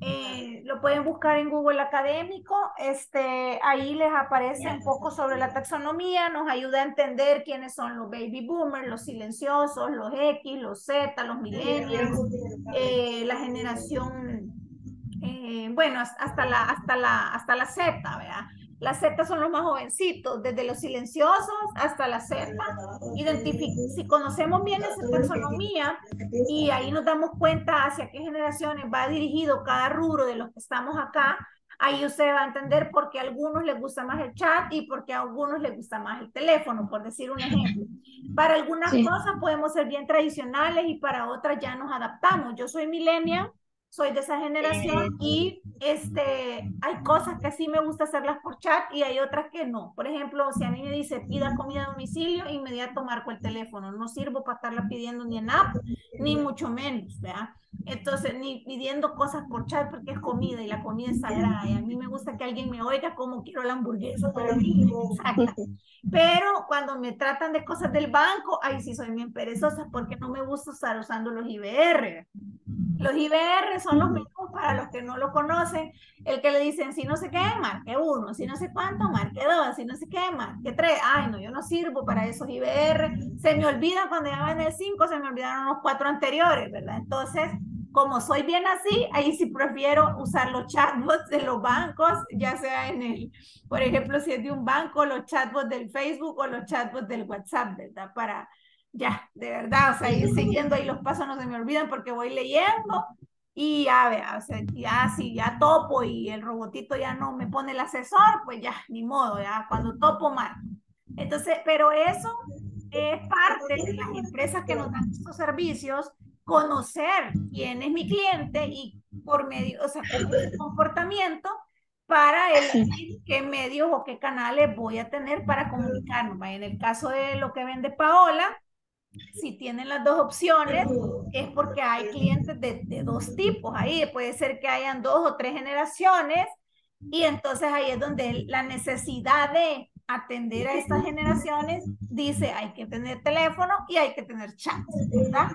Eh, lo pueden buscar en Google Académico, este, ahí les aparece un poco sobre la taxonomía, nos ayuda a entender quiénes son los baby boomers, los silenciosos, los X, los Z, los millennials, eh, la generación, eh, bueno, hasta la, hasta la, hasta la Z, ¿verdad? Las Z son los más jovencitos, desde los silenciosos hasta la Z. Si conocemos bien esa taxonomía y ahí nos damos cuenta hacia qué generaciones va dirigido cada rubro de los que estamos acá, ahí usted va a entender por qué a algunos les gusta más el chat y por qué a algunos les gusta más el teléfono, por decir un ejemplo. Para algunas sí. cosas podemos ser bien tradicionales y para otras ya nos adaptamos. Yo soy millennial. Soy de esa generación y este, hay cosas que sí me gusta hacerlas por chat y hay otras que no. Por ejemplo, si a mí me dice pida comida a domicilio, inmediato marco el teléfono. No sirvo para estarla pidiendo ni en app, ni mucho menos, ¿verdad? Entonces, ni pidiendo cosas por chat porque es comida y la comida es sagrada. Y a mí me gusta que alguien me oiga cómo quiero la hamburguesa. Pero, pero cuando me tratan de cosas del banco, ahí sí soy bien perezosa porque no me gusta estar usando los I B R. Los I B R son los menús, para los que no lo conocen, el que le dicen, si no sé qué, marque uno, si no sé cuánto, marque dos, si no sé qué, marque tres. Ay, no, yo no sirvo para esos I B R. Se me olvida cuando ya van el cinco, se me olvidaron los cuatro anteriores, ¿verdad? Entonces, como soy bien así, ahí sí prefiero usar los chatbots de los bancos, ya sea en el, por ejemplo, si es de un banco, los chatbots del Facebook o los chatbots del WhatsApp, ¿verdad? Para... Ya, de verdad, o sea, ir siguiendo ahí los pasos no se me olvidan porque voy leyendo y ya, vea, o sea, ya si ya topo y el robotito ya no me pone el asesor, pues ya, ni modo, ya, cuando topo mal. Entonces, pero eso es parte de las empresas que nos dan estos servicios, conocer quién es mi cliente y por medio, o sea, por el comportamiento, para elegir qué medios o qué canales voy a tener para comunicarnos. En el caso de lo que vende Paola, si tienen las dos opciones, es porque hay clientes de, de dos tipos ahí. Puede ser que hayan dos o tres generaciones y entonces ahí es donde la necesidad de atender a estas generaciones dice hay que tener teléfono y hay que tener chat, ¿verdad?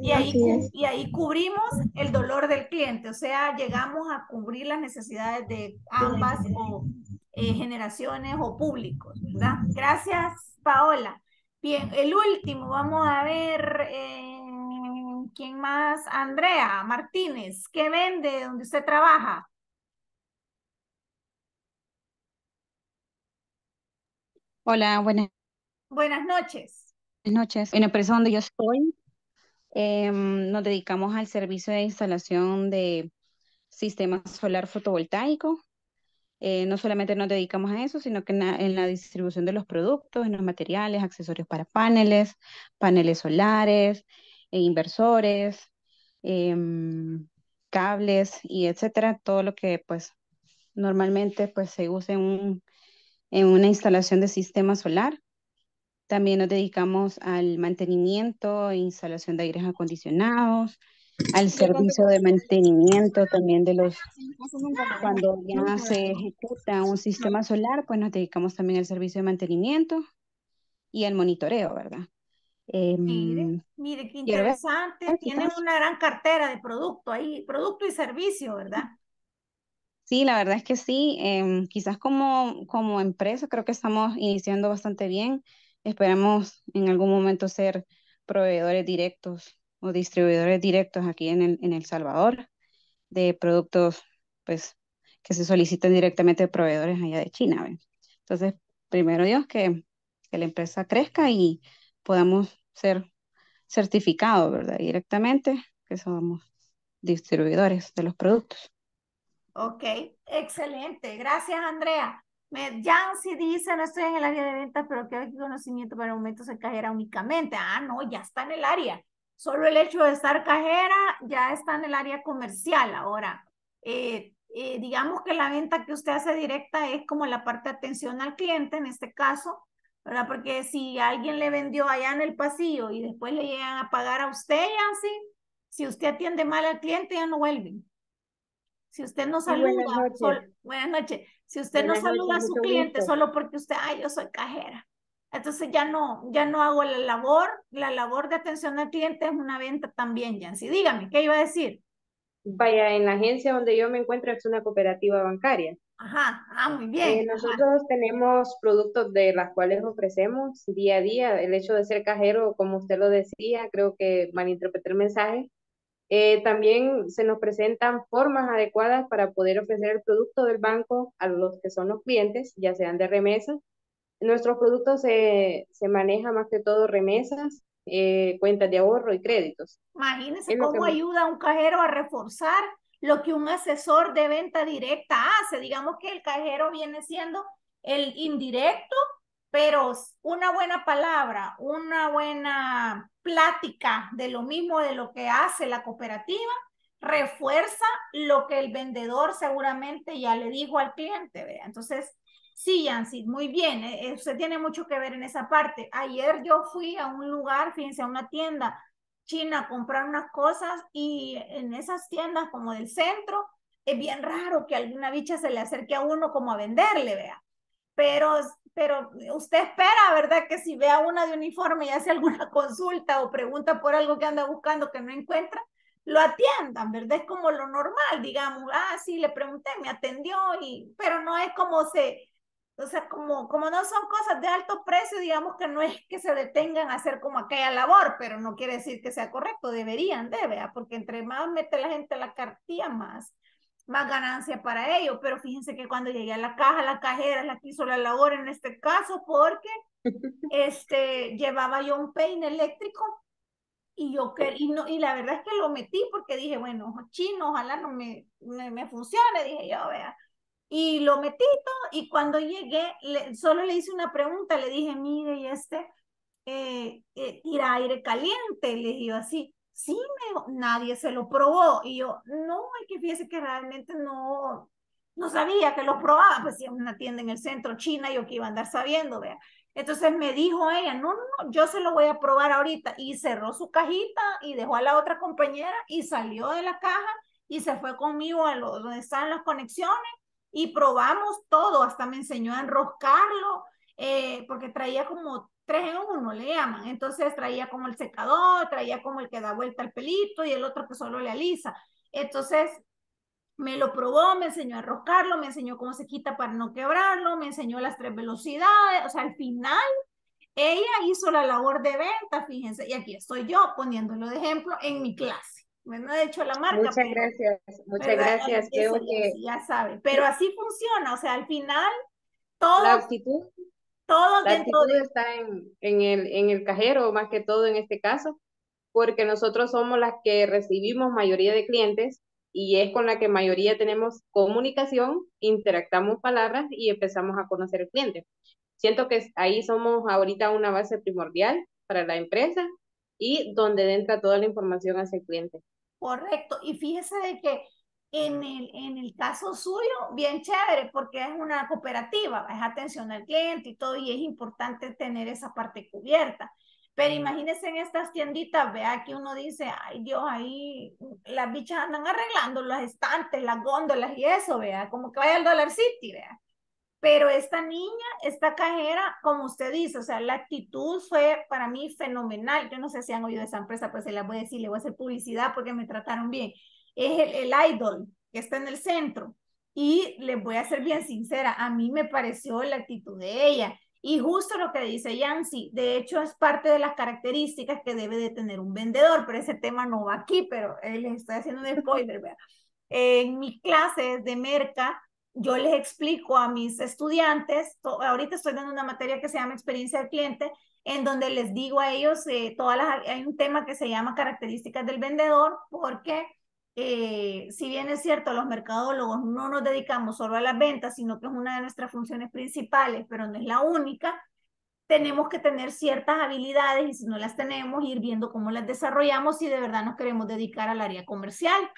Y ahí, y ahí cubrimos el dolor del cliente, o sea, llegamos a cubrir las necesidades de ambas o, eh, generaciones o públicos, ¿verdad? Gracias, Paola. Bien, el último, vamos a ver, eh, ¿quién más? Andrea Martínez, ¿qué vende donde usted trabaja? Hola, buenas. Buenas noches. Buenas noches. En la empresa donde yo estoy, eh, nos dedicamos al servicio de instalación de sistemas solar fotovoltaico. Eh, no solamente nos dedicamos a eso, sino que en la, en la distribución de los productos, en los materiales, accesorios para paneles, paneles solares, e inversores, eh, cables y etcétera, todo lo que pues normalmente pues se usa en, un, en una instalación de sistema solar. También nos dedicamos al mantenimiento e instalación de aires acondicionados, al servicio de mantenimiento también de los, cuando ya se ejecuta un sistema solar, pues nos dedicamos también al servicio de mantenimiento y al monitoreo, ¿verdad? Eh, mire, mire, qué interesante, ver, tienen una gran cartera de producto ahí, producto y servicio, ¿verdad? Sí, la verdad es que sí, eh, quizás como, como empresa creo que estamos iniciando bastante bien, esperamos en algún momento ser proveedores directos o distribuidores directos aquí en el, en El Salvador. de productos, pues, que se solicitan directamente de proveedores allá de China, ¿ven? Entonces, primero Dios, que, que la empresa crezca y podamos ser certificados, ¿verdad? Directamente, que somos distribuidores de los productos. Ok, excelente. Gracias, Andrea. Me, Yancy dice, no estoy en el área de ventas, pero creo que conocimiento para aumentos en cajera únicamente. Ah, no, ya está en el área. Solo el hecho de estar cajera ya está en el área comercial ahora. Eh, eh, digamos que la venta que usted hace directa es como la parte de atención al cliente en este caso, ¿verdad? Porque si alguien le vendió allá en el pasillo y después le llegan a pagar a usted, Yancy, si usted atiende mal al cliente ya no vuelven. Si usted no saluda, buenas noches. Solo, buenas noches. Si usted buenas no saluda noches, a su cliente gusto. Solo porque usted, ay, yo soy cajera. Entonces ya no, ya no hago la labor, la labor de atención al cliente es una venta también, Yancy. Dígame, ¿qué iba a decir? Vaya, en la agencia donde yo me encuentro es una cooperativa bancaria. Ajá, ah, muy bien. Eh, nosotros ajá. tenemos productos de las cuales ofrecemos día a día. El hecho de ser cajero, como usted lo decía, creo que malinterpreté el mensaje. Eh, también se nos presentan formas adecuadas para poder ofrecer el producto del banco a los que son los clientes, ya sean de remesas. Nuestros productos se, se manejan más que todo remesas, eh, cuentas de ahorro y créditos. Imagínense cómo que... ayuda a un cajero a reforzar lo que un asesor de venta directa hace. Digamos que el cajero viene siendo el indirecto, pero una buena palabra, una buena plática de lo mismo de lo que hace la cooperativa, refuerza lo que el vendedor seguramente ya le dijo al cliente, ¿verdad? Entonces, sí, Yancy, muy bien, eh, usted tiene mucho que ver en esa parte. Ayer yo fui a un lugar, fíjense, a una tienda china a comprar unas cosas y en esas tiendas como del centro, es bien raro que alguna bicha se le acerque a uno como a venderle, ¿verdad? Pero... pero usted espera, ¿verdad? Que si vea una de uniforme y hace alguna consulta o pregunta por algo que anda buscando que no encuentra, lo atiendan, ¿verdad? Es como lo normal, digamos, ah, sí, le pregunté, me atendió, y, pero no es como se, o sea, como, como no son cosas de alto precio, digamos que no es que se detengan a hacer como aquella labor, pero no quiere decir que sea correcto, deberían, de, ¿verdad? Porque entre más mete la gente la cartilla, más... más ganancia para ellos, pero fíjense que cuando llegué a la caja, la cajera la que hizo la labor en este caso, porque este, llevaba yo un peine eléctrico, y yo y, no, y la verdad es que lo metí, porque dije, bueno, chino, ojalá no me, me, me funcione, dije yo, vea, y lo metí todo, y cuando llegué, le, solo le hice una pregunta, le dije, mire, y este, eh, eh, tira aire caliente, le dije yo así, sí, me, nadie se lo probó, y yo, no, hay que fíjese que realmente no, no sabía que lo probaba, pues si es una tienda en el centro china, yo que iba a andar sabiendo, vea, entonces me dijo ella, no, no, no, yo se lo voy a probar ahorita, y cerró su cajita, y dejó a la otra compañera, y salió de la caja, y se fue conmigo a lo, donde están las conexiones, y probamos todo, hasta me enseñó a enroscarlo, eh, porque traía como tres en uno, le llaman. Entonces traía como el secador, traía como el que da vuelta el pelito y el otro que solo le alisa. Entonces me lo probó, me enseñó a enroscarlo, me enseñó cómo se quita para no quebrarlo, me enseñó las tres velocidades. O sea, al final ella hizo la labor de venta, fíjense. Y aquí estoy yo poniéndolo de ejemplo en mi clase. Bueno, de hecho la marca. Muchas pero, gracias, muchas ¿verdad? gracias. Eso, creo que... Ya sabe, pero así funciona. O sea, al final todo... La actitud. Todo la actitud de... está en, en, el, en el cajero, más que todo en este caso, porque nosotros somos las que recibimos mayoría de clientes y es con la que mayoría tenemos comunicación, interactamos palabras y empezamos a conocer al cliente. Siento que ahí somos ahorita una base primordial para la empresa y donde entra toda la información hacia el cliente. Correcto, y fíjese de que En el, en el caso suyo, bien chévere, porque es una cooperativa, es atención al cliente y todo, y es importante tener esa parte cubierta. Pero imagínense en estas tienditas, vea que uno dice, ay Dios, ahí las bichas andan arreglando los estantes, las góndolas y eso, vea, como que vaya al Dollar City, vea. Pero esta niña, esta cajera, como usted dice, o sea, la actitud fue para mí fenomenal. Yo no sé si han oído de esa empresa, pues se la voy a decir, le voy a hacer publicidad porque me trataron bien. Es el, el idol que está en el centro, y les voy a ser bien sincera, a mí me pareció la actitud de ella, y justo lo que dice Yancy, de hecho es parte de las características que debe de tener un vendedor, pero ese tema no va aquí, pero eh, les estoy haciendo un spoiler, ¿verdad? en mis clases de merca, yo les explico a mis estudiantes, ahorita estoy dando una materia que se llama experiencia del cliente, en donde les digo a ellos, eh, todas las, hay un tema que se llama características del vendedor, porque eh, si bien es cierto, los mercadólogos no nos dedicamos solo a las ventas, sino que es una de nuestras funciones principales, pero no es la única, tenemos que tener ciertas habilidades y si no las tenemos, ir viendo cómo las desarrollamos si de verdad nos queremos dedicar al área comercial,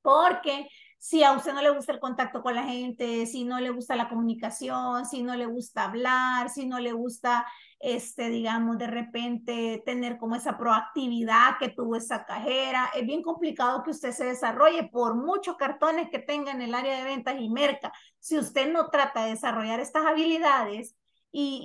porque si a usted no le gusta el contacto con la gente, si no le gusta la comunicación, si no le gusta hablar, si no le gusta, este, digamos, de repente tener como esa proactividad que tuvo esa cajera, es bien complicado que usted se desarrolle por muchos cartones que tenga en el área de ventas y merca. Si usted no trata de desarrollar estas habilidades y,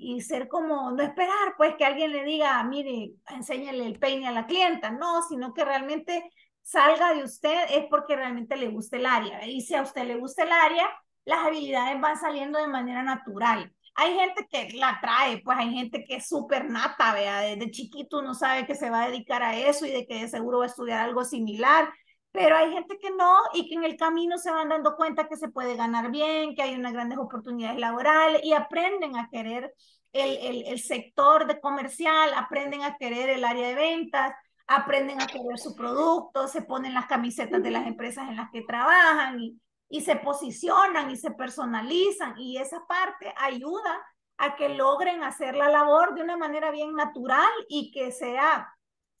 y, y, y ser como, no esperar pues que alguien le diga, mire, enséñale el peine a la clienta, no, sino que realmente salga de usted es porque realmente le gusta el área. Y si a usted le gusta el área, las habilidades van saliendo de manera natural. Hay gente que la trae, pues hay gente que es súper nata, ¿vea? Desde chiquito uno sabe que se va a dedicar a eso y de que de seguro va a estudiar algo similar, pero hay gente que no y que en el camino se van dando cuenta que se puede ganar bien, que hay unas grandes oportunidades laborales y aprenden a querer el, el, el sector de comercial, aprenden a querer el área de ventas, aprenden a querer su producto, se ponen las camisetas de las empresas en las que trabajan y, y se posicionan y se personalizan y esa parte ayuda a que logren hacer la labor de una manera bien natural y que sea,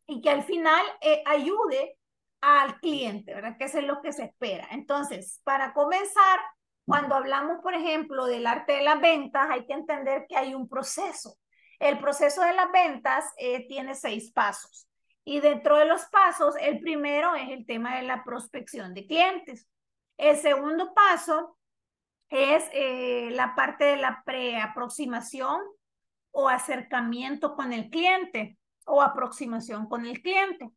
y que al final eh, ayude al cliente, ¿verdad? Que eso es lo que se espera. Entonces, para comenzar, cuando hablamos, por ejemplo, del arte de las ventas, hay que entender que hay un proceso. El proceso de las ventas eh, tiene seis pasos. Y dentro de los pasos, el primero es el tema de la prospección de clientes. El segundo paso es eh, la parte de la preaproximación o acercamiento con el cliente o aproximación con el cliente.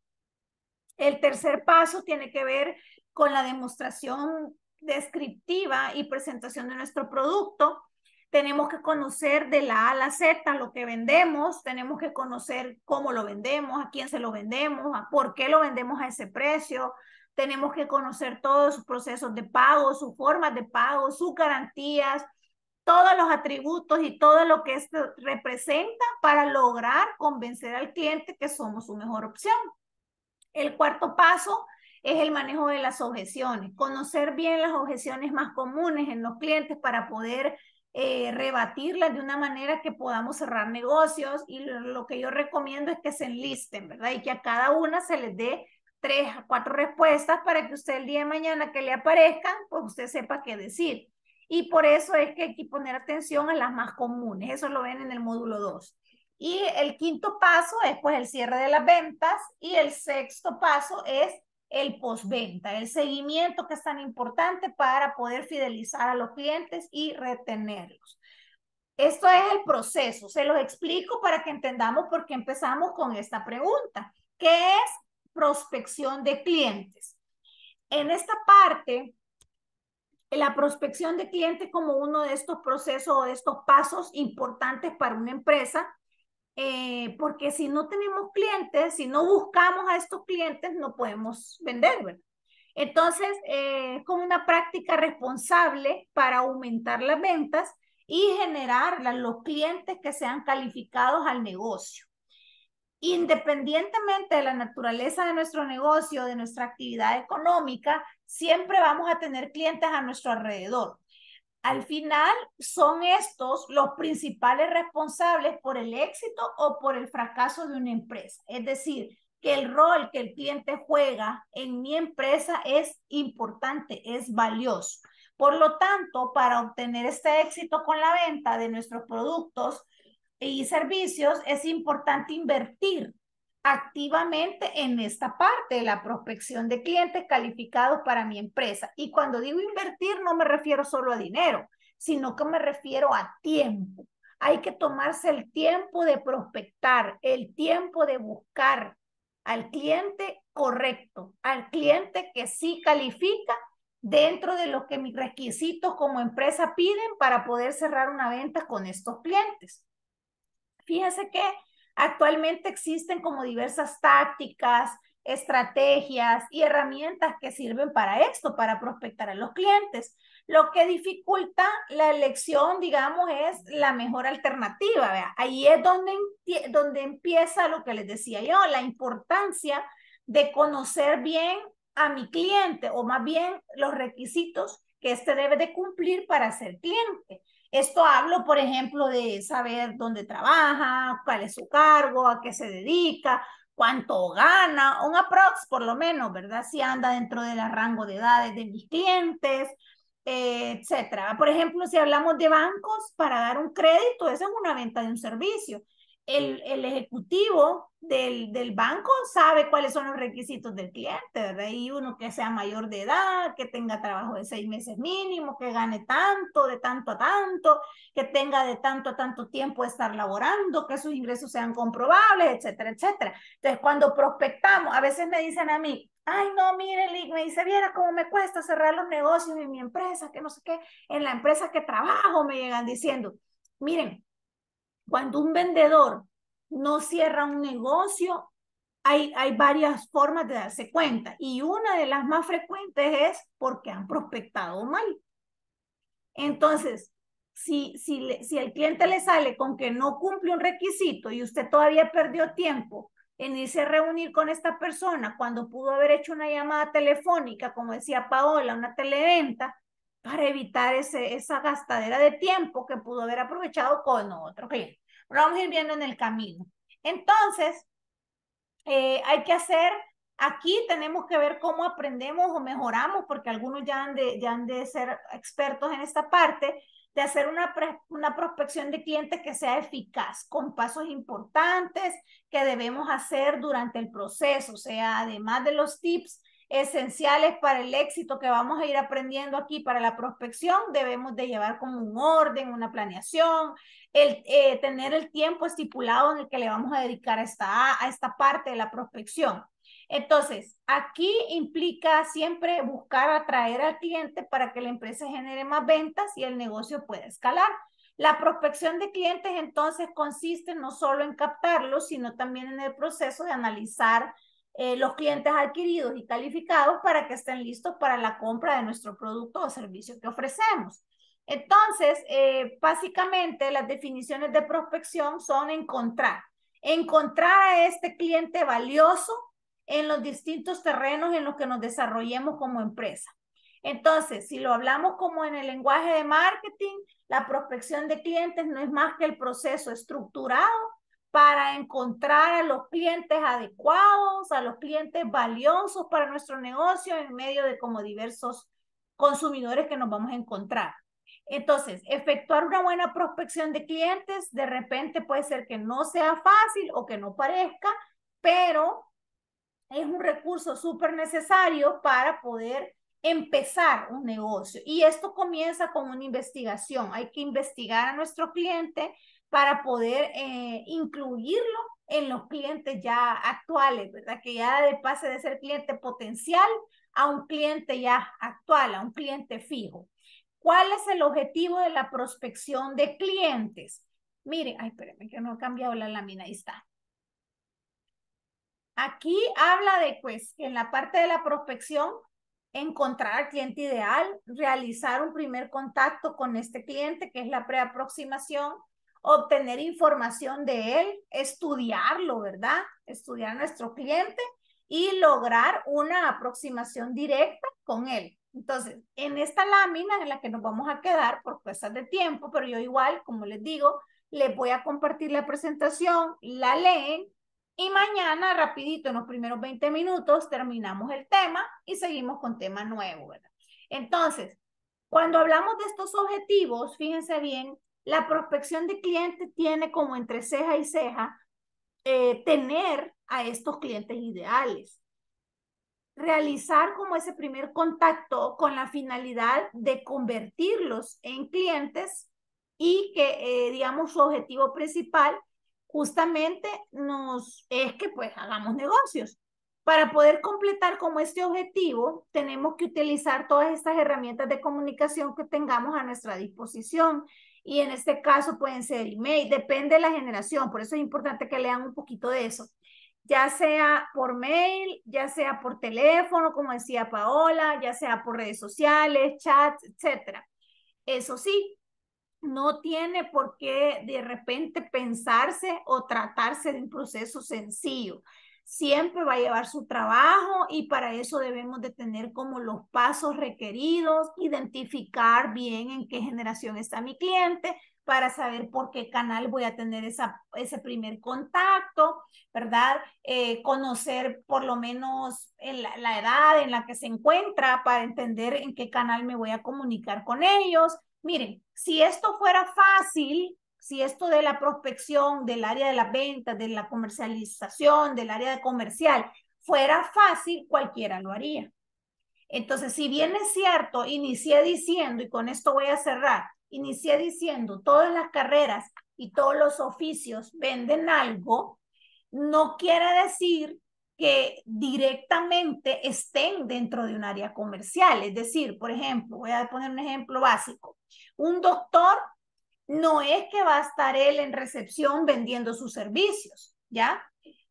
El tercer paso tiene que ver con la demostración descriptiva y presentación de nuestro producto. Tenemos que conocer de la A a la Z lo que vendemos, tenemos que conocer cómo lo vendemos, a quién se lo vendemos, a por qué lo vendemos a ese precio, tenemos que conocer todos sus procesos de pago, sus formas de pago, sus garantías, todos los atributos y todo lo que esto representa para lograr convencer al cliente que somos su mejor opción. El cuarto paso es el manejo de las objeciones, conocer bien las objeciones más comunes en los clientes para poder Eh, rebatirlas de una manera que podamos cerrar negocios y lo, lo que yo recomiendo es que se enlisten, ¿verdad? Y que a cada una se les dé tres a cuatro respuestas para que usted el día de mañana que le aparezcan, pues usted sepa qué decir. Y por eso es que hay que poner atención a las más comunes, eso lo ven en el módulo dos. Y el quinto paso es pues el cierre de las ventas y el sexto paso es el postventa, el seguimiento que es tan importante para poder fidelizar a los clientes y retenerlos. Esto es el proceso, se los explico para que entendamos por qué empezamos con esta pregunta, que es prospección de clientes. En esta parte, la prospección de clientes como uno de estos procesos o de estos pasos importantes para una empresa, Eh, porque si no tenemos clientes, si no buscamos a estos clientes, no podemos vender, ¿verdad? Entonces, eh, es como una práctica responsable para aumentar las ventas y generar la, los clientes que sean calificados al negocio. Independientemente de la naturaleza de nuestro negocio, de nuestra actividad económica, siempre vamos a tener clientes a nuestro alrededor. Al final, son estos los principales responsables por el éxito o por el fracaso de una empresa. Es decir, que el rol que el cliente juega en mi empresa es importante, es valioso. Por lo tanto, para obtener este éxito con la venta de nuestros productos y servicios, es importante invertir activamente en esta parte de la prospección de clientes calificados para mi empresa. Y cuando digo invertir, no me refiero solo a dinero, sino que me refiero a tiempo. Hay que tomarse el tiempo de prospectar, el tiempo de buscar al cliente correcto, al cliente que sí califica dentro de lo que mis requisitos como empresa piden para poder cerrar una venta con estos clientes. Fíjense que actualmente existen como diversas tácticas, estrategias y herramientas que sirven para esto, para prospectar a los clientes. Lo que dificulta la elección, digamos, es la mejor alternativa, ¿verdad? Ahí es donde, donde empieza lo que les decía yo, la importancia de conocer bien a mi cliente, o más bien los requisitos que éste debe de cumplir para ser cliente. Esto hablo, por ejemplo, de saber dónde trabaja, cuál es su cargo, a qué se dedica, cuánto gana, un aprox por lo menos, ¿verdad? Si anda dentro del rango de edades de mis clientes, eh, etcétera. Por ejemplo, si hablamos de bancos, para dar un crédito, esa es una venta de un servicio. El, el ejecutivo del, del banco sabe cuáles son los requisitos del cliente, ¿verdad? Y uno que sea mayor de edad, que tenga trabajo de seis meses mínimo, que gane tanto, de tanto a tanto, que tenga de tanto a tanto tiempo de estar laborando, que sus ingresos sean comprobables, etcétera, etcétera. Entonces, cuando prospectamos, a veces me dicen a mí, ay, no, mire, me dice, viera cómo me cuesta cerrar los negocios en mi empresa, que no sé qué, en la empresa que trabajo, me llegan diciendo, miren, cuando un vendedor no cierra un negocio, hay, hay varias formas de darse cuenta. Y una de las más frecuentes es porque han prospectado mal. Entonces, si, si, si el cliente le sale con que no cumple un requisito y usted todavía perdió tiempo en irse a reunir con esta persona cuando pudo haber hecho una llamada telefónica, como decía Paola, una televenta, para evitar ese, esa gastadera de tiempo que pudo haber aprovechado con otro cliente. Lo vamos a ir viendo en el camino. Entonces, eh, hay que hacer, aquí tenemos que ver cómo aprendemos o mejoramos, porque algunos ya han de, ya han de ser expertos en esta parte, de hacer una, pre, una prospección de clientes que sea eficaz, con pasos importantes que debemos hacer durante el proceso, o sea, además de los tips esenciales para el éxito que vamos a ir aprendiendo aquí para la prospección, debemos de llevar como un orden, una planeación, el, eh, tener el tiempo estipulado en el que le vamos a dedicar a esta, a esta parte de la prospección. Entonces, aquí implica siempre buscar atraer al cliente para que la empresa genere más ventas y el negocio pueda escalar. La prospección de clientes entonces consiste no solo en captarlos, sino también en el proceso de analizar Eh, los clientes adquiridos y calificados para que estén listos para la compra de nuestro producto o servicio que ofrecemos. Entonces, eh, básicamente las definiciones de prospección son encontrar. Encontrar a este cliente valioso en los distintos terrenos en los que nos desarrollemos como empresa. Entonces, si lo hablamos como en el lenguaje de marketing, la prospección de clientes no es más que el proceso estructurado para encontrar a los clientes adecuados, a los clientes valiosos para nuestro negocio en medio de como diversos consumidores que nos vamos a encontrar. Entonces, efectuar una buena prospección de clientes de repente puede ser que no sea fácil o que no parezca, pero es un recurso súper necesario para poder empezar un negocio. Y esto comienza con una investigación. Hay que investigar a nuestro cliente para poder eh, incluirlo en los clientes ya actuales, ¿verdad? Que ya de pase de ser cliente potencial a un cliente ya actual, a un cliente fijo. ¿Cuál es el objetivo de la prospección de clientes? Miren, ay, espérenme que no he cambiado la lámina, ahí está. Aquí habla de, pues, en la parte de la prospección, encontrar al cliente ideal, realizar un primer contacto con este cliente, que es la preaproximación, obtener información de él, estudiarlo, ¿verdad? Estudiar a nuestro cliente y lograr una aproximación directa con él. Entonces, en esta lámina en la que nos vamos a quedar por cuestas de tiempo, pero yo igual, como les digo, les voy a compartir la presentación, la leen y mañana rapidito, en los primeros veinte minutos, terminamos el tema y seguimos con tema nuevo, ¿verdad? Entonces, cuando hablamos de estos objetivos, fíjense bien, la prospección de clientes tiene como entre ceja y ceja eh, tener a estos clientes ideales. Realizar como ese primer contacto con la finalidad de convertirlos en clientes y que, eh, digamos, su objetivo principal justamente nos, es que pues hagamos negocios. Para poder completar como este objetivo, tenemos que utilizar todas estas herramientas de comunicación que tengamos a nuestra disposición. Y en este caso pueden ser email, depende de la generación, por eso es importante que lean un poquito de eso. ya sea por mail, ya sea por teléfono, como decía Paola, ya sea por redes sociales, chats, etcétera. Eso sí, no tiene por qué de repente pensarse o tratarse de un proceso sencillo. Siempre va a llevar su trabajo y para eso debemos de tener como los pasos requeridos, identificar bien en qué generación está mi cliente para saber por qué canal voy a tener esa, ese primer contacto, ¿verdad? Eh, conocer por lo menos en la, la edad en la que se encuentra para entender en qué canal me voy a comunicar con ellos. Miren, si esto fuera fácil, si esto de la prospección, del área de las ventas, de la comercialización, del área de comercial, fuera fácil, cualquiera lo haría. Entonces, si bien es cierto, inicié diciendo, y con esto voy a cerrar, inicié diciendo, todas las carreras y todos los oficios venden algo, no quiere decir que directamente estén dentro de un área comercial. Es decir, por ejemplo, voy a poner un ejemplo básico. Un doctor no es que va a estar él en recepción vendiendo sus servicios, ¿ya?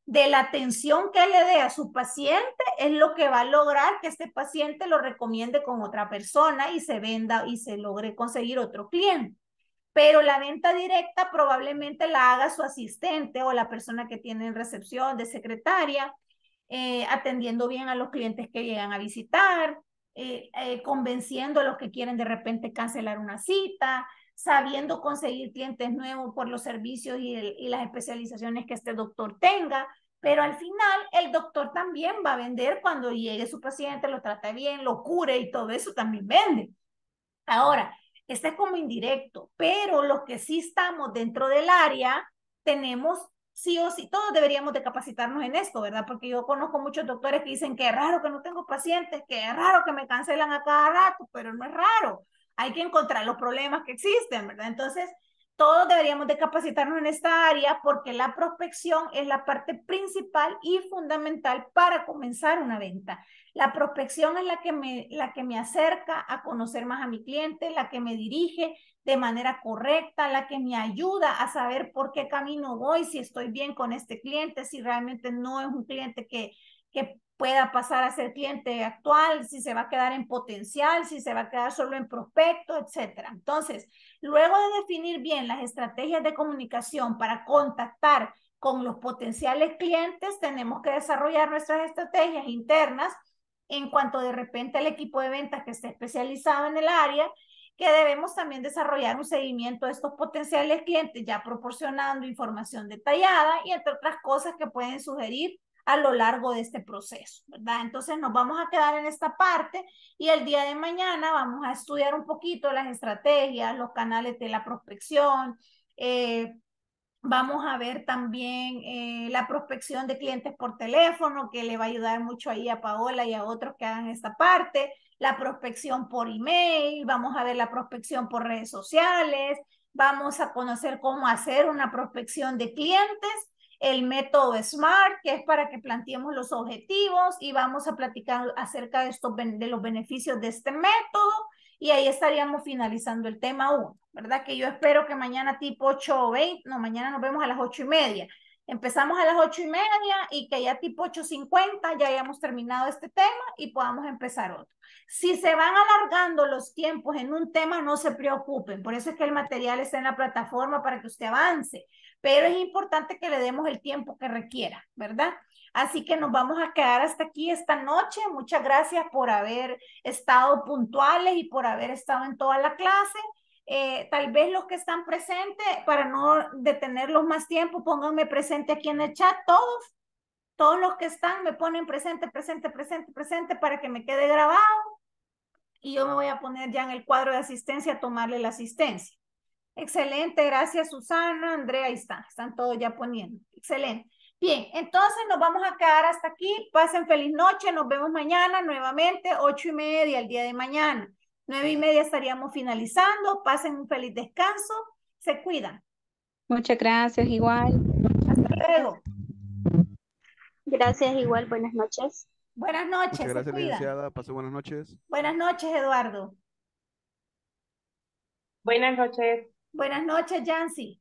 De la atención que le dé a su paciente es lo que va a lograr que este paciente lo recomiende con otra persona y se venda y se logre conseguir otro cliente. Pero la venta directa probablemente la haga su asistente o la persona que tiene en recepción de secretaria, eh, atendiendo bien a los clientes que llegan a visitar, eh, eh, convenciendo a los que quieren de repente cancelar una cita, sabiendo conseguir clientes nuevos por los servicios y, el, y las especializaciones que este doctor tenga, pero al final el doctor también va a vender cuando llegue su paciente, lo trata bien, lo cure y todo eso también vende. Ahora, este es como indirecto, pero los que sí estamos dentro del área, tenemos sí o sí, todos deberíamos de capacitarnos en esto, ¿verdad? Porque yo conozco muchos doctores que dicen que es raro que no tengo pacientes, que es raro que me cancelan a cada rato, pero no es raro. Hay que encontrar los problemas que existen, ¿verdad? Entonces, todos deberíamos de capacitarnos en esta área porque la prospección es la parte principal y fundamental para comenzar una venta. La prospección es la que me, la que me acerca a conocer más a mi cliente, la que me dirige de manera correcta, la que me ayuda a saber por qué camino voy, si estoy bien con este cliente, si realmente no es un cliente que... que pueda pasar a ser cliente actual, si se va a quedar en potencial, si se va a quedar solo en prospecto, etcétera. Entonces, luego de definir bien las estrategias de comunicación para contactar con los potenciales clientes, tenemos que desarrollar nuestras estrategias internas en cuanto de repente al equipo de ventas que esté especializado en el área, que debemos también desarrollar un seguimiento de estos potenciales clientes, ya proporcionando información detallada y entre otras cosas que pueden sugerir a lo largo de este proceso, ¿verdad? Entonces nos vamos a quedar en esta parte y el día de mañana vamos a estudiar un poquito las estrategias, los canales de la prospección, eh, vamos a ver también eh, la prospección de clientes por teléfono, que le va a ayudar mucho ahí a Paola y a otros que hagan esta parte, la prospección por email, vamos a ver la prospección por redes sociales, vamos a conocer cómo hacer una prospección de clientes, el método SMART, que es para que planteemos los objetivos y vamos a platicar acerca de, estos, de los beneficios de este método y ahí estaríamos finalizando el tema uno, ¿verdad? Que yo espero que mañana tipo ocho o veinte, no, mañana nos vemos a las ocho y media. Empezamos a las ocho y media y que ya tipo ocho cincuenta ya hayamos terminado este tema y podamos empezar otro. Si se van alargando los tiempos en un tema, no se preocupen. Por eso es que el material está en la plataforma para que usted avance. Pero es importante que le demos el tiempo que requiera, ¿verdad? Así que nos vamos a quedar hasta aquí esta noche. Muchas gracias por haber estado puntuales y por haber estado en toda la clase. Eh, tal vez los que están presentes, para no detenerlos más tiempo, pónganme presente aquí en el chat. Todos, todos los que están me ponen presente, presente, presente, presente para que me quede grabado. Y yo me voy a poner ya en el cuadro de asistencia a tomarle la asistencia. Excelente, gracias Susana, Andrea, ahí están, están todos ya poniendo, excelente. Bien, entonces nos vamos a quedar hasta aquí, pasen feliz noche, nos vemos mañana nuevamente, ocho y media el día de mañana, nueve y media estaríamos finalizando, pasen un feliz descanso, se cuidan. Muchas gracias, igual. Hasta luego. Gracias, igual, buenas noches. Buenas noches, muchas gracias, licenciada, pasen buenas noches. Buenas noches, Eduardo. Buenas noches. Buenas noches, Yancy.